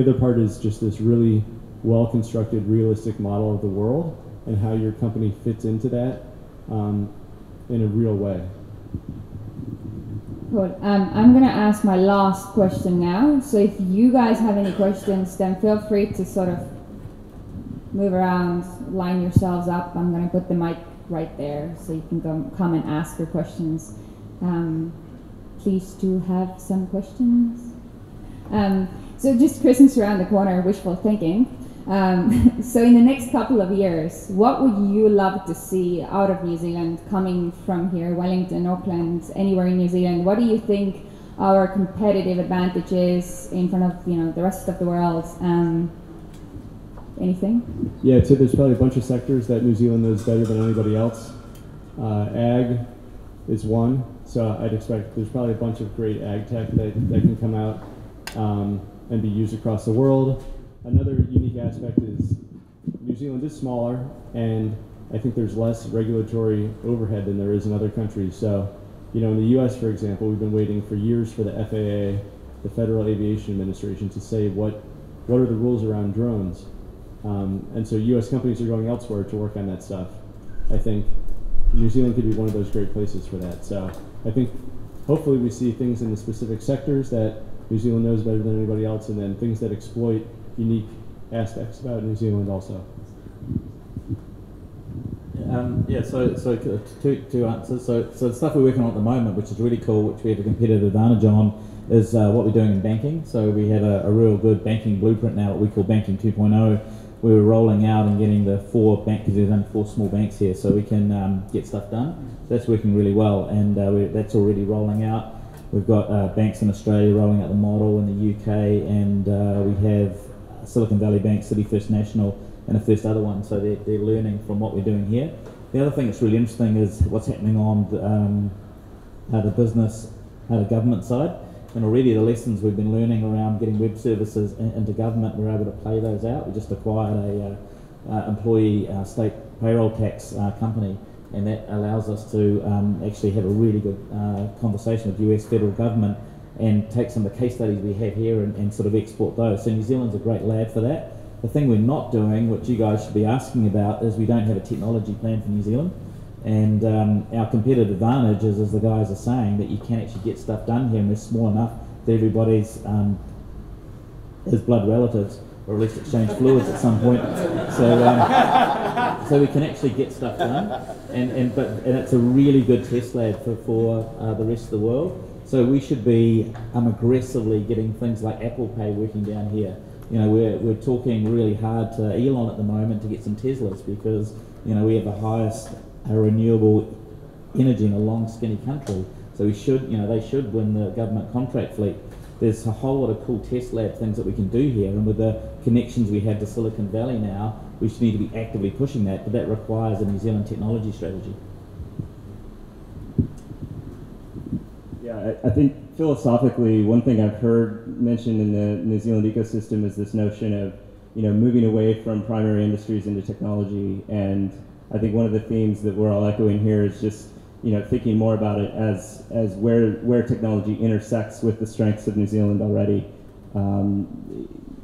other part is just this really well-constructed, realistic model of the world and how your company fits into that in a real way. Cool. I'm going to ask my last question now. So if you guys have any questions, then feel free to sort of move around, line yourselves up. I'm going to put the mic right there so you can come and ask your questions. Please do have some questions. So just Christmas around the corner, wishful thinking. So in the next couple of years, what would you love to see out of New Zealand coming from here, Wellington, Auckland, anywhere in New Zealand? What do you think our competitive advantage is in front of, you know, the rest of the world? Anything? Yeah, so there's probably a bunch of sectors that New Zealand knows better than anybody else. Ag is one. So I'd expect there's probably a bunch of great ag tech that can come out and be used across the world. Another unique aspect is New Zealand is smaller, and I think there's less regulatory overhead than there is in other countries. So, you know, in the US, for example, we've been waiting for years for the FAA, the Federal Aviation Administration, to say what are the rules around drones. And so US companies are going elsewhere to work on that stuff. I think New Zealand could be one of those great places for that. So I think hopefully we see things in the specific sectors that New Zealand knows better than anybody else, and then things that exploit unique aspects about New Zealand also. Yeah, so two answers. So the stuff we're working on at the moment, which is really cool, which we have a competitive advantage on, is what we're doing in banking. So we have a real good banking blueprint now, what we call Banking 2.0. We're rolling out and getting the four small banks here, so we can get stuff done. So that's working really well, and that's already rolling out. We've got banks in Australia rolling out the model, in the UK, and we have Silicon Valley Bank, City First National, and a first other one, so they're learning from what we're doing here. The other thing that's really interesting is what's happening on the business, the government side, and already the lessons we've been learning around getting web services into government, we're able to play those out. We just acquired a employee state payroll tax company, and that allows us to actually have a really good conversation with the US federal government and take some of the case studies we have here and sort of export those. So New Zealand's a great lab for that. The thing we're not doing, which you guys should be asking about, is we don't have a technology plan for New Zealand. And our competitive advantage is, as the guys are saying, that you can actually get stuff done here, and we're small enough that everybody's his blood relatives, or at least exchange fluids at some point. So so we can actually get stuff done, and it's a really good test lab for the rest of the world. So we should be aggressively getting things like Apple Pay working down here. You know, we're talking really hard to Elon at the moment to get some Teslas because, you know, we have the highest renewable energy in a long, skinny country. So we should, you know, they should win the government contract fleet. There's a whole lot of cool test lab things that we can do here, and with the connections we have to Silicon Valley now, we should need to be actively pushing that, but that requires a New Zealand technology strategy. Yeah, I think philosophically, one thing I've heard mentioned in the New Zealand ecosystem is this notion of, you know, moving away from primary industries into technology, and I think one of the themes that we're all echoing here is just, you know, thinking more about it as where technology intersects with the strengths of New Zealand already.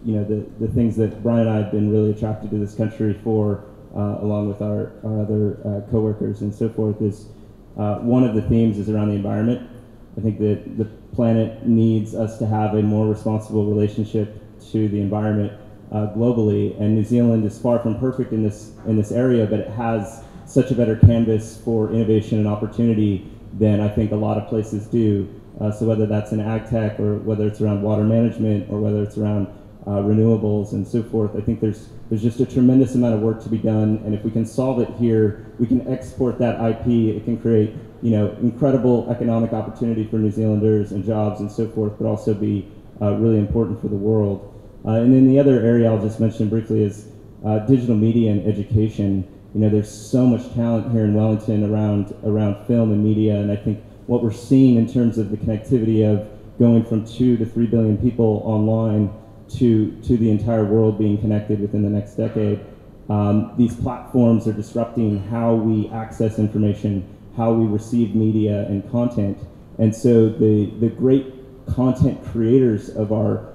You know, the things that Brian and I have been really attracted to this country for, along with our other co-workers and so forth, is one of the themes is around the environment. I think that the planet needs us to have a more responsible relationship to the environment globally, and New Zealand is far from perfect in this area, but it has such a better canvas for innovation and opportunity than I think a lot of places do. So whether that's in ag tech, or whether it's around water management, or whether it's around renewables and so forth, I think there's just a tremendous amount of work to be done. And if we can solve it here, we can export that IP. It can create, you know, incredible economic opportunity for New Zealanders and jobs and so forth, but also be really important for the world. And then the other area I'll just mention briefly is digital media and education. You know, there's so much talent here in Wellington around film and media, and I think what we're seeing in terms of the connectivity of going from 2 to 3 billion people online to the entire world being connected within the next decade, these platforms are disrupting how we access information, how we receive media and content. And so the great content creators of our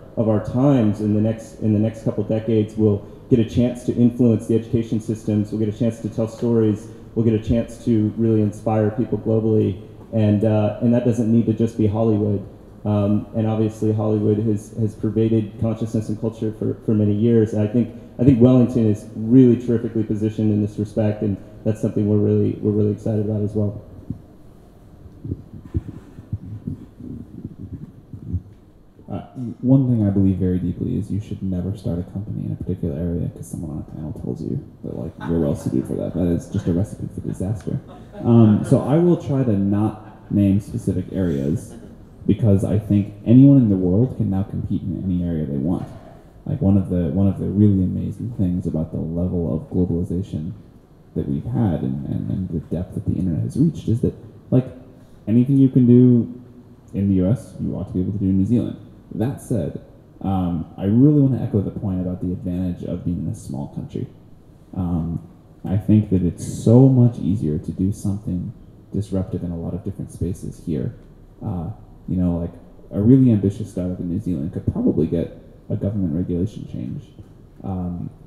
times in the next couple decades will get a chance to influence the education systems, we'll get a chance to tell stories, we'll get a chance to really inspire people globally, and that doesn't need to just be Hollywood. And obviously Hollywood has pervaded consciousness and culture for many years, and I think Wellington is really terrifically positioned in this respect, and that's something we're really excited about as well. One thing I believe very deeply is you should never start a company in a particular area because someone on a panel tells you that, like, you're well suited for that. That is just a recipe for disaster. So I will try to not name specific areas because I think anyone in the world can now compete in any area they want. Like, one of the really amazing things about the level of globalization that we've had and the depth that the internet has reached is that, like, anything you can do in the US, you ought to be able to do in New Zealand. That said, I really want to echo the point about the advantage of being in a small country. I think that it's so much easier to do something disruptive in a lot of different spaces here. You know, like, a really ambitious startup in New Zealand could probably get a government regulation change,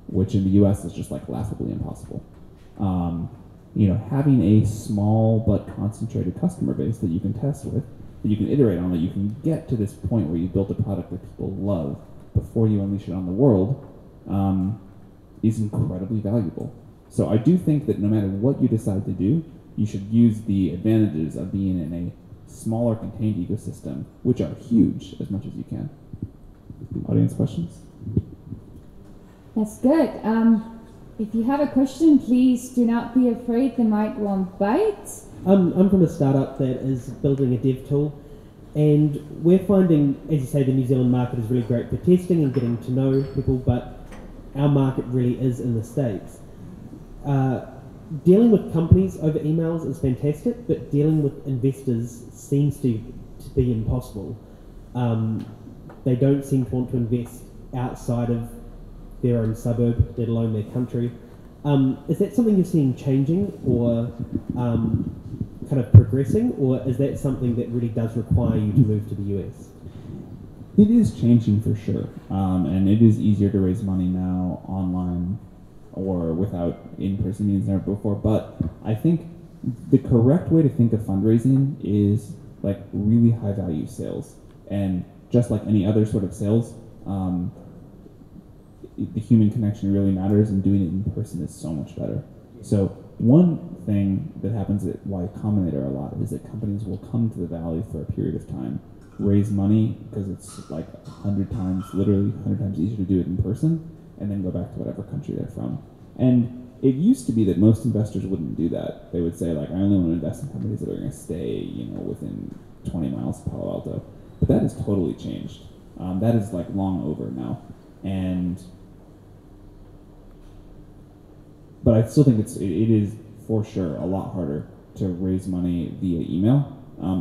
which in the US is just, like, laughably impossible. You know, having a small but concentrated customer base that you can test with, you can iterate on it, you can get to this point where you build a product that people love before you unleash it on the world, is incredibly valuable. So I do think that no matter what you decide to do, you should use the advantages of being in a smaller contained ecosystem, which are huge, as much as you can. Audience questions? That's good. If you have a question, please do not be afraid, the mic won't bite. I'm from a startup that is building a dev tool, and we're finding, as you say, the New Zealand market is really great for testing and getting to know people, but our market really is in the States. Dealing with companies over emails is fantastic, but dealing with investors seems to be impossible. They don't seem to want to invest outside of their own suburb, let alone their country. Is that something you're seeing changing, or kind of progressing, or is that something that really does require you to move to the US? It is changing for sure, and it is easier to raise money now online or without in-person meetings than ever before, but I think the correct way to think of fundraising is like really high value sales, and just like any other sort of sales, the human connection really matters, and doing it in person is so much better. So one thing that happens at Y Combinator a lot is that companies will come to the Valley for a period of time raise money, because it's like 100 times easier to do it in person, and then go back to whatever country they're from. And it used to be that most investors wouldn't do that. They would say, like, I only want to invest in companies that are going to stay, you know, within 20 miles of Palo Alto. But that has totally changed. That is like long over now. But I still think it is for sure a lot harder to raise money via email.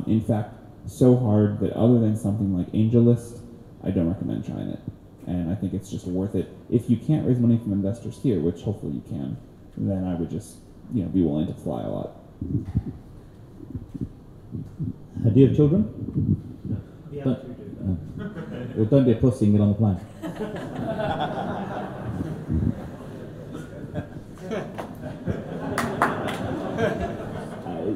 In fact, so hard that other than something like AngelList, I don't recommend trying it. And I think it's just worth it. If you can't raise money from investors here, which hopefully you can, then I would just, you know, be willing to fly a lot. Do you have children? No. Yeah, well, don't be a pussy and get on the plane.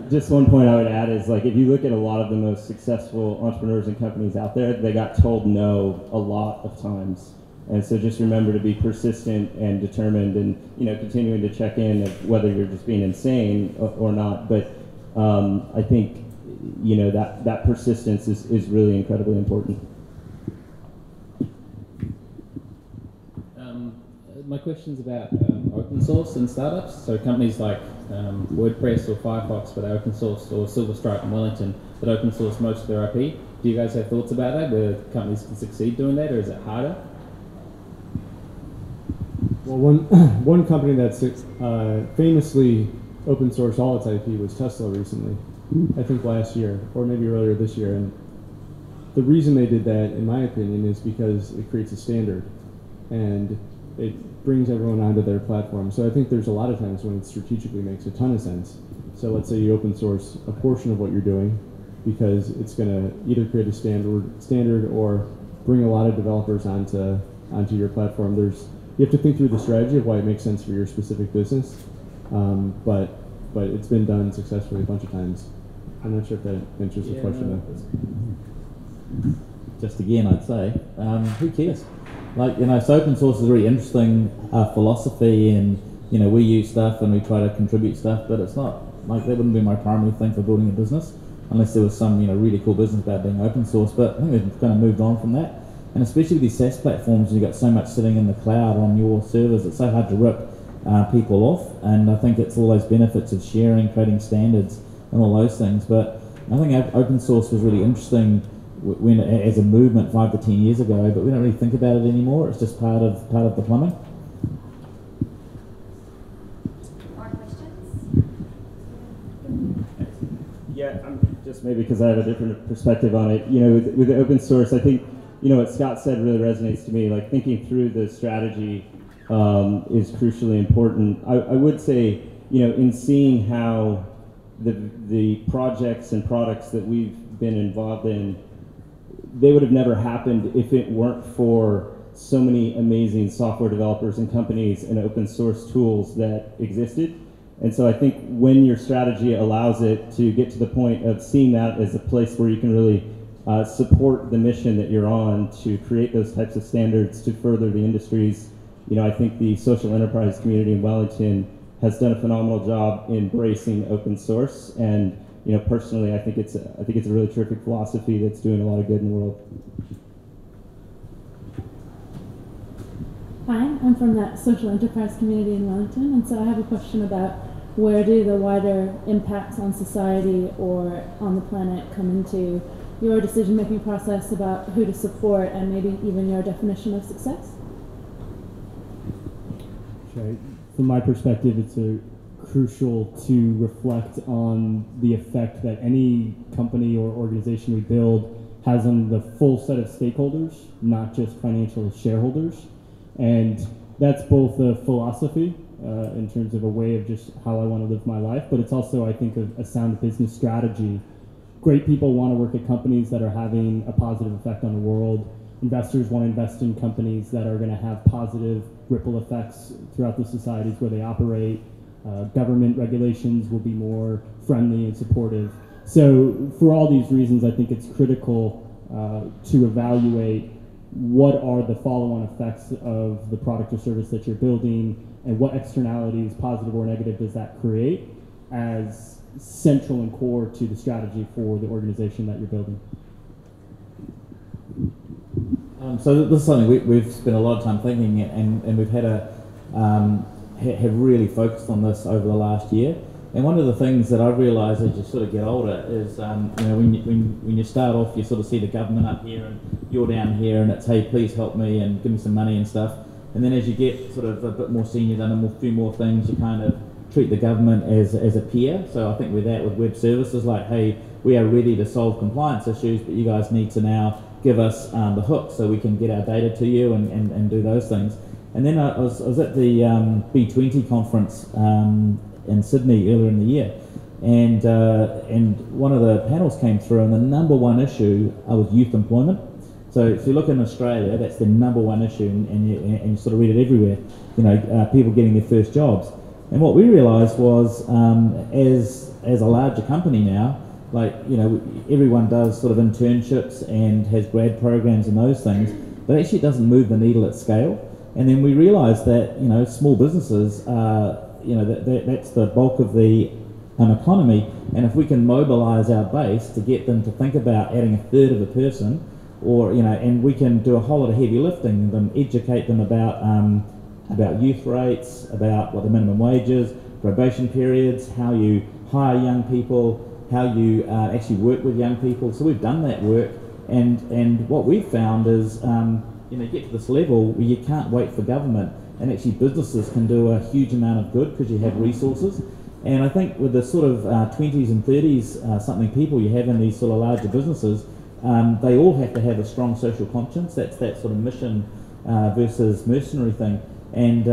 Just one point I would add is, like, if you look at a lot of the most successful entrepreneurs and companies out there, they got told no a lot of times. And so just remember to be persistent and determined and, you know, continuing to check in of whether you're just being insane or not. But I think, you know, that persistence is really incredibly important. My question's about open source and startups. So companies like WordPress or Firefox, where they open source, or Silver Stripe and Wellington, that open source most of their IP. Do you guys have thoughts about that, whether companies can succeed doing that, or is it harder? Well, one company that's famously open sourced all its IP was Tesla recently, I think last year, or maybe earlier this year. And the reason they did that, in my opinion, is because it creates a standard. And it brings everyone onto their platform. So I think there's a lot of times when it strategically makes a ton of sense. So let's say you open source a portion of what you're doing because it's going to either create a standard or bring a lot of developers onto your platform. You have to think through the strategy of why it makes sense for your specific business, but it's been done successfully a bunch of times. I'm not sure if that answers the question though. Just again, I'd say, who cares? Like, you know, so open source is a really interesting philosophy, and, you know, we use stuff and we try to contribute stuff, but it's not, like, that wouldn't be my primary thing for building a business, unless there was some, you know, really cool business about being open source. But I think we've kind of moved on from that. And especially with these SaaS platforms, you've got so much sitting in the cloud on your servers, it's so hard to rip people off. And I think it's all those benefits of sharing, creating standards, and all those things. But I think open source was really interesting when, as a movement 5 to 10 years ago, but we don't really think about it anymore. It's just part of the plumbing. More questions? Yeah, just maybe because I have a different perspective on it. You know, with open source, I think, you know, what Scott said really resonates to me. Like, thinking through the strategy is crucially important. I would say, you know, in seeing how the projects and products that we've been involved in, they would have never happened if it weren't for so many amazing software developers and companies and open source tools that existed. And so I think when your strategy allows it to get to the point of seeing that as a place where you can really support the mission that you're on to create those types of standards to further the industries, you know, I think the social enterprise community in Wellington has done a phenomenal job embracing open source. And you know, personally, I think it's a really terrific philosophy that's doing a lot of good in the world. Hi, I'm from that social enterprise community in Wellington, and so I have a question about where do the wider impacts on society or on the planet come into your decision-making process about who to support, and maybe even your definition of success? Sure. From my perspective, it's crucial to reflect on the effect that any company or organization we build has on the full set of stakeholders, not just financial shareholders. And that's both a philosophy in terms of a way of just how I want to live my life, but it's also, I think, a sound business strategy. Great people want to work at companies that are having a positive effect on the world. Investors want to invest in companies that are going to have positive ripple effects throughout the societies where they operate. Government regulations will be more friendly and supportive. So for all these reasons, I think it's critical to evaluate what are the follow-on effects of the product or service that you're building, and what externalities, positive or negative, does that create, as central and core to the strategy for the organization that you're building. So this is something we've spent a lot of time thinking, and we've had have really focused on this over the last year. And one of the things that I realised as you sort of get older is, when you start off, you sort of see the government up here and you're down here, and it's, hey, please help me and give me some money and stuff. And then as you get sort of a bit more senior, done a few more things, you kind of treat the government as a peer. So I think with that, with web services, like, hey, we are ready to solve compliance issues, but you guys need to now give us the hook so we can get our data to you and do those things. And then I was at the B20 conference in Sydney earlier in the year, and one of the panels came through, and the number one issue was youth employment. So if you look in Australia, that's the number one issue, and you sort of read it everywhere, you know, people getting their first jobs. And what we realised was, as a larger company now, like, you know, everyone does sort of internships and has grad programs and those things, but actually it doesn't move the needle at scale. And then we realised that, you know, small businesses are, you know, that's the bulk of the economy, and if we can mobilise our base to get them to think about adding a third of a person, or, you know, and we can do a whole lot of heavy lifting and educate them about youth rates, about what the minimum wages, probation periods, how you hire young people, how you actually work with young people. So we've done that work, and what we've found is, you know, you get to this level where you can't wait for government. And actually businesses can do a huge amount of good because you have resources. And I think with the sort of 20s and 30s something people you have in these sort of larger businesses, they all have to have a strong social conscience. That's that sort of mission versus mercenary thing. And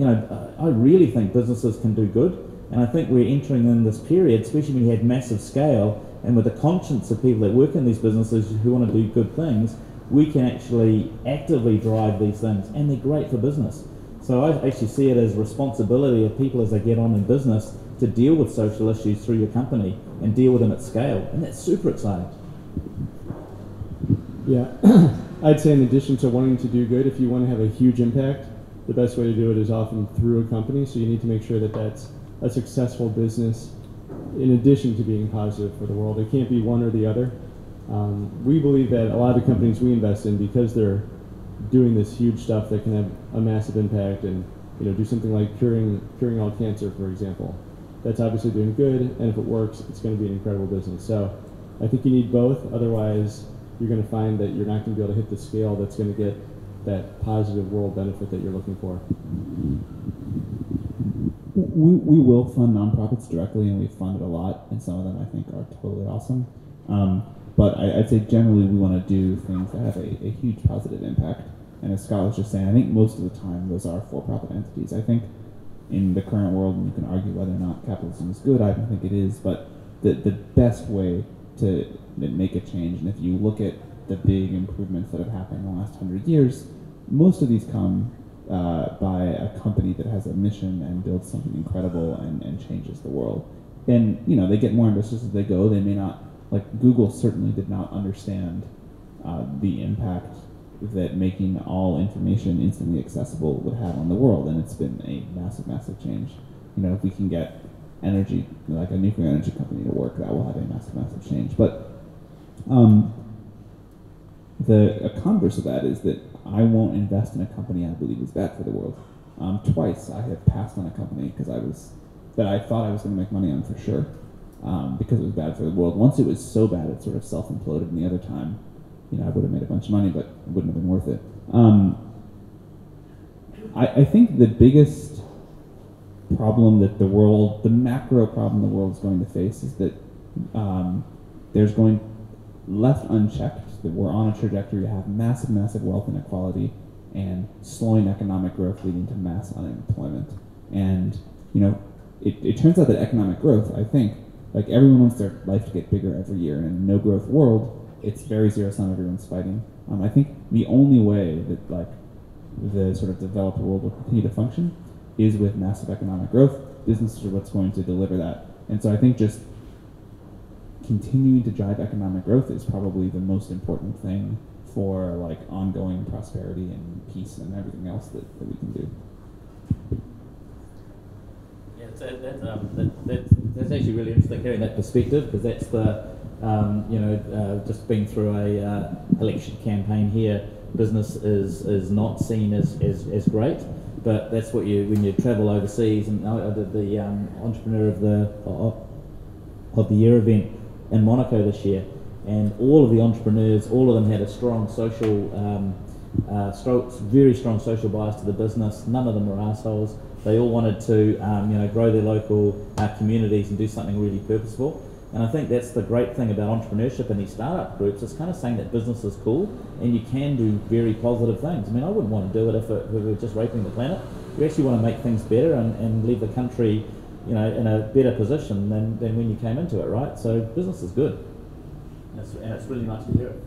you know, I really think businesses can do good. And I think we're entering in this period, especially when you have massive scale, and with the conscience of people that work in these businesses who want to do good things, we can actually actively drive these things, and they're great for business. So I actually see it as responsibility of people as they get on in business to deal with social issues through your company and deal with them at scale, and that's super exciting. Yeah, I'd say in addition to wanting to do good, if you want to have a huge impact, the best way to do it is often through a company, so you need to make sure that that's a successful business in addition to being positive for the world. It can't be one or the other. We believe that a lot of the companies we invest in, because they're doing this huge stuff that can have a massive impact, and, you know, do something like curing all cancer, for example. That's obviously doing good, and if it works, it's going to be an incredible business. So I think you need both. Otherwise, you're going to find that you're not going to be able to hit the scale that's going to get that positive world benefit that you're looking for. We will fund nonprofits directly, and we've funded a lot, and some of them I think are totally awesome. But I'd say generally we want to do things that have a huge positive impact. And as Scott was just saying, I think most of the time those are for-profit entities. I think in the current world, and you can argue whether or not capitalism is good, I don't think it is, but the best way to make a change, and if you look at the big improvements that have happened in the last 100 years, most of these come by a company that has a mission and builds something incredible and changes the world. And, you know, they get more ambitious as they go. They may not. Like, Google certainly did not understand the impact that making all information instantly accessible would have on the world, and it's been a massive, massive change. You know, if we can get energy, like a nuclear energy company, to work, that will have a massive, massive change. But the converse of that is that I won't invest in a company I believe is bad for the world. Twice I have passed on a company because I thought I was going to make money on for sure. Because it was bad for the world. Once it was so bad it sort of self-imploded, and the other time, you know, I would have made a bunch of money, but it wouldn't have been worth it. I think the biggest problem that the macro problem the world is going to face is that there's going, left unchecked, that we're on a trajectory to have massive, massive wealth inequality and slowing economic growth leading to mass unemployment. And, you know, it turns out that economic growth, I think, like, everyone wants their life to get bigger every year, and in a no-growth world, it's very zero-sum, everyone's fighting. I think the only way that, like, the sort of developed world will continue to function is with massive economic growth. Businesses are what's going to deliver that. And so I think just continuing to drive economic growth is probably the most important thing for, like, ongoing prosperity and peace and everything else that we can do. So that's actually really interesting hearing that perspective, because that's the, just been through a election campaign here business is not seen as great. But that's what you, when you travel overseas, and I did the Entrepreneur of the Year event in Monaco this year, and all of the entrepreneurs, all of them had a strong social, very strong social bias to the business. None of them were assholes. They all wanted to, grow their local communities and do something really purposeful. And I think that's the great thing about entrepreneurship and these startup groups. It's kind of saying that business is cool and you can do very positive things. I mean, I wouldn't want to do it if we were just raping the planet. You actually want to make things better and leave the country, in a better position than when you came into it, right? So business is good. And it's really nice to hear it.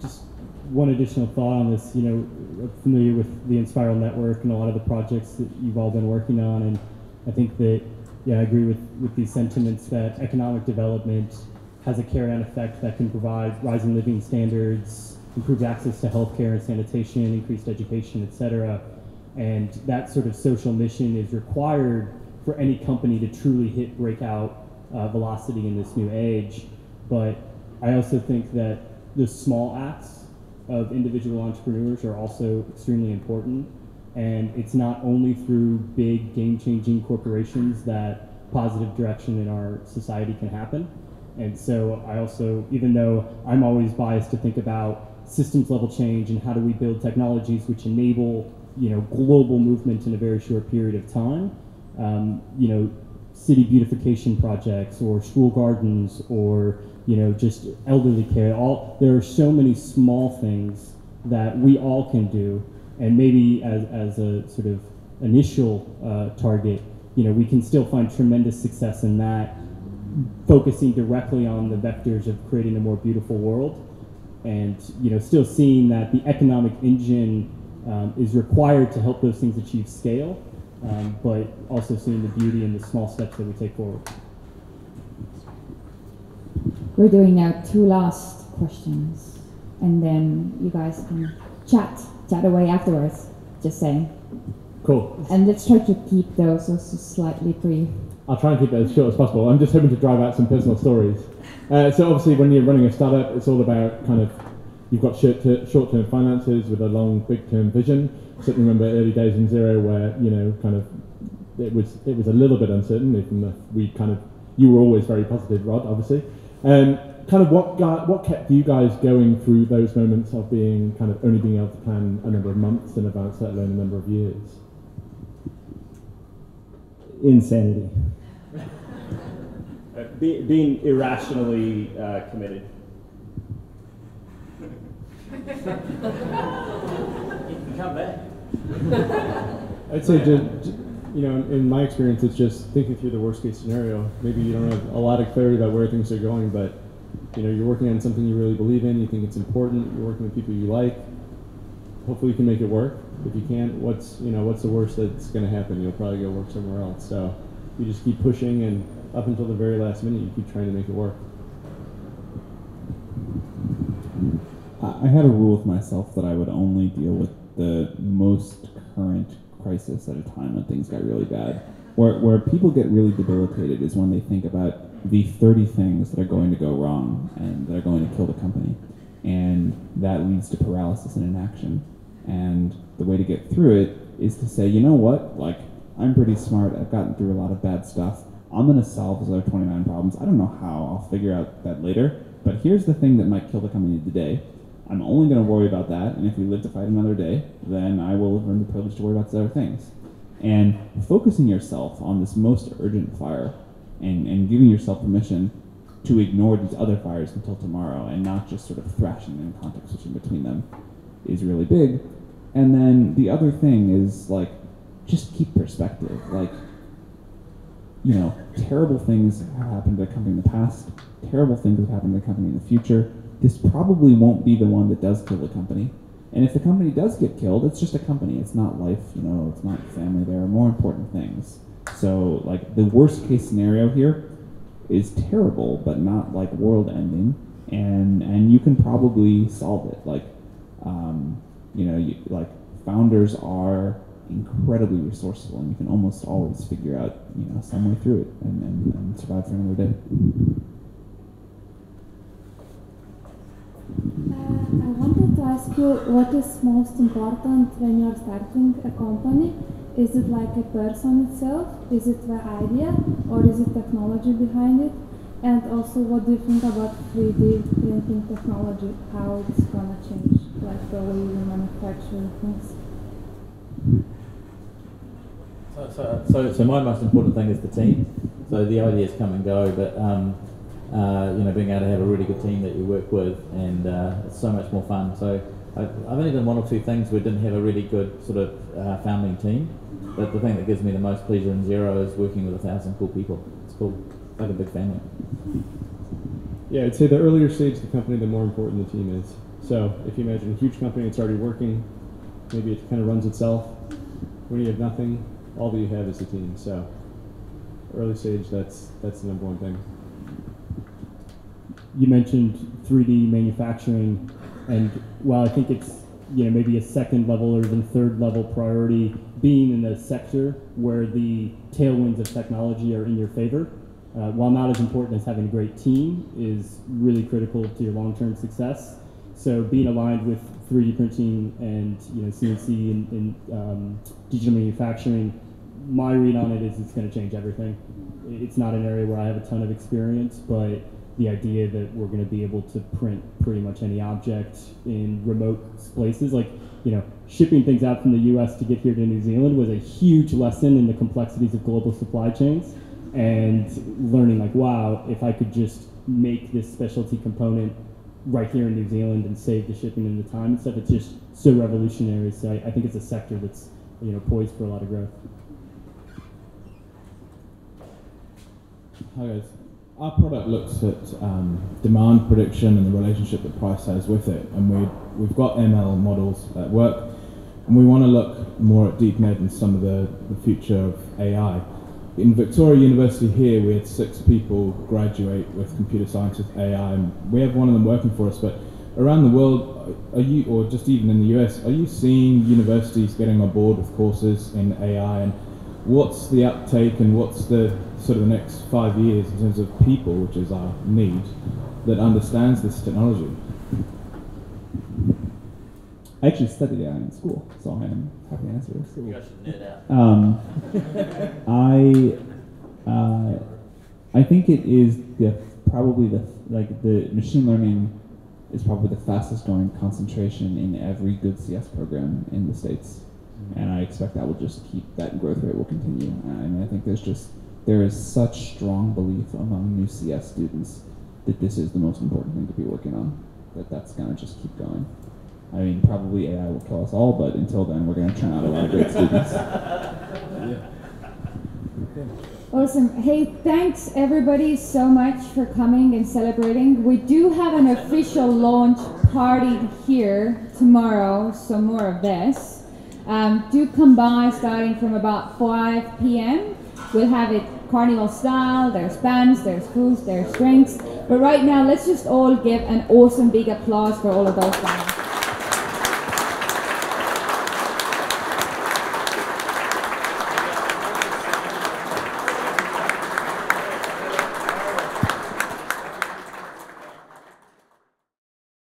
Just one additional thought on this. I'm familiar with the Inspiral Network and a lot of the projects that you've all been working on. And I think that, yeah, I agree with these sentiments that economic development has a carry-on effect that can provide rising living standards, improved access to healthcare and sanitation, increased education, etc. And that sort of social mission is required for any company to truly hit breakout velocity in this new age. But I also think that the small acts of individual entrepreneurs are also extremely important. And it's not only through big game-changing corporations that positive direction in our society can happen. And so I also, even though I'm always biased to think about systems level change and how do we build technologies which enable, global movement in a very short period of time, city beautification projects or school gardens or, just elderly care, there are so many small things that we all can do. And maybe as a sort of initial target, we can still find tremendous success in that, focusing directly on the vectors of creating a more beautiful world. And, still seeing that the economic engine is required to help those things achieve scale, but also seeing the beauty in the small steps that we take forward. We're doing now two last questions, and then you guys can chat away afterwards, just saying. Cool. And let's try to keep those also slightly brief. I'll try and keep it as short as possible. I'm just hoping to drive out some personal stories. So obviously when you're running a startup, it's all about kind of, you've got short-term finances with a long, big-term vision. I certainly remember early days in Xero where, kind of, it was a little bit uncertain, even though we kind of, you were always very positive, Rod, obviously. Kind of what kept you guys going through those moments of being kind of only being able to plan a number of months in advance, let alone a number of years? Insanity. Being irrationally committed. You can come back. I'd say, in my experience, it's just thinking through the worst-case scenario. Maybe you don't have a lot of clarity about where things are going, but you're working on something you really believe in, you think it's important, you're working with people you like. Hopefully you can make it work. If you can't, what's the worst that's going to happen? You'll probably go work somewhere else. So you just keep pushing, and up until the very last minute, you keep trying to make it work. I had a rule with myself that I would only deal with the most current crisis at a time when things got really bad. Where people get really debilitated is when they think about the 30 things that are going to go wrong and that are going to kill the company. And that leads to paralysis and inaction. And the way to get through it is to say, you know what, I'm pretty smart, I've gotten through a lot of bad stuff, I'm gonna solve those other 29 problems. I don't know how, I'll figure out that later, but here's the thing that might kill the company today. I'm only gonna worry about that, and if we live to fight another day, then I will have earned the privilege to worry about those other things. And focusing yourself on this most urgent fire and giving yourself permission to ignore these other fires until tomorrow and not just sort of thrashing them and context switching between them is really big. And then the other thing is, just keep perspective. Terrible things have happened to the company in the past, terrible things have happened to the company in the future. This probably won't be the one that does kill the company. And if the company does get killed, it's just a company. It's not life, it's not family. There are more important things. So, the worst-case scenario here is terrible, but not, world-ending. And you can probably solve it. Founders are incredibly resourceful, and you can almost always figure out, some way through it and survive for another day. I wanted to ask you, what is most important when you're starting a company? Is it like a person itself? Is it the idea, or is it technology behind it? And also, what do you think about 3D printing technology? How it's gonna change, like the way we manufacture things? So my most important thing is the team. So the ideas come and go, but you know, being able to have a really good team that you work with, and it's so much more fun. So I've only done one or two things where I didn't have a really good sort of founding team. But the thing that gives me the most pleasure in Xero is working with 1,000 cool people. It's cool. It's like a big family. Yeah, I'd say the earlier stage the company, the more important the team is. So if you imagine a huge company, it's already working. Maybe it kind of runs itself. When you have nothing, all that you have is the team. So early stage, that's the number one thing. You mentioned 3D manufacturing. And while I think it's, you know, maybe a second level or even third level priority, being in a sector where the tailwinds of technology are in your favor, while not as important as having a great team, is really critical to your long-term success. So being aligned with 3D printing and, you know, CNC and digital manufacturing, my read on it is it's going to change everything. It's not an area where I have a ton of experience, but the idea that we're going to be able to print pretty much any object in remote places, like, you know, shipping things out from the U.S. to get here to New Zealand was a huge lesson in the complexities of global supply chains, and learning, like, wow, if I could just make this specialty component right here in New Zealand and save the shipping and the time and stuff, it's just so revolutionary. So I think it's a sector that's, you know, poised for a lot of growth. Hi guys. Our product looks at demand prediction and the relationship that price has with it, and we've got ML models at work, and we want to look more at DeepNet and some of the future of AI. In Victoria University here, we had 6 people graduate with computer science with AI, and we have one of them working for us, but around the world, are you, or just even in the US, are you seeing universities getting on board with courses in AI, and what's the uptake, and what's the sort of the next 5 years in terms of people, which is our need, that understands this technology? I actually studied AI in school, so I am happy to answer this. You guys should nerd out. I think it is probably the machine learning is probably the fastest growing concentration in every good CS program in the States, and I expect that will just keep, that growth rate will continue. I mean, I think there is such strong belief among new CS students that this is the most important thing to be working on, that's going to just keep going. I mean, probably AI will kill us all, but until then, we're going to turn out a lot of great students. Yeah. Awesome. Hey, thanks everybody so much for coming and celebrating. We do have an official launch party here tomorrow, so more of this. Do come by starting from about 5 p.m. We'll have it carnival style. There's bands, there's food, there's drinks. But right now, let's just all give an awesome big applause for all of those bands.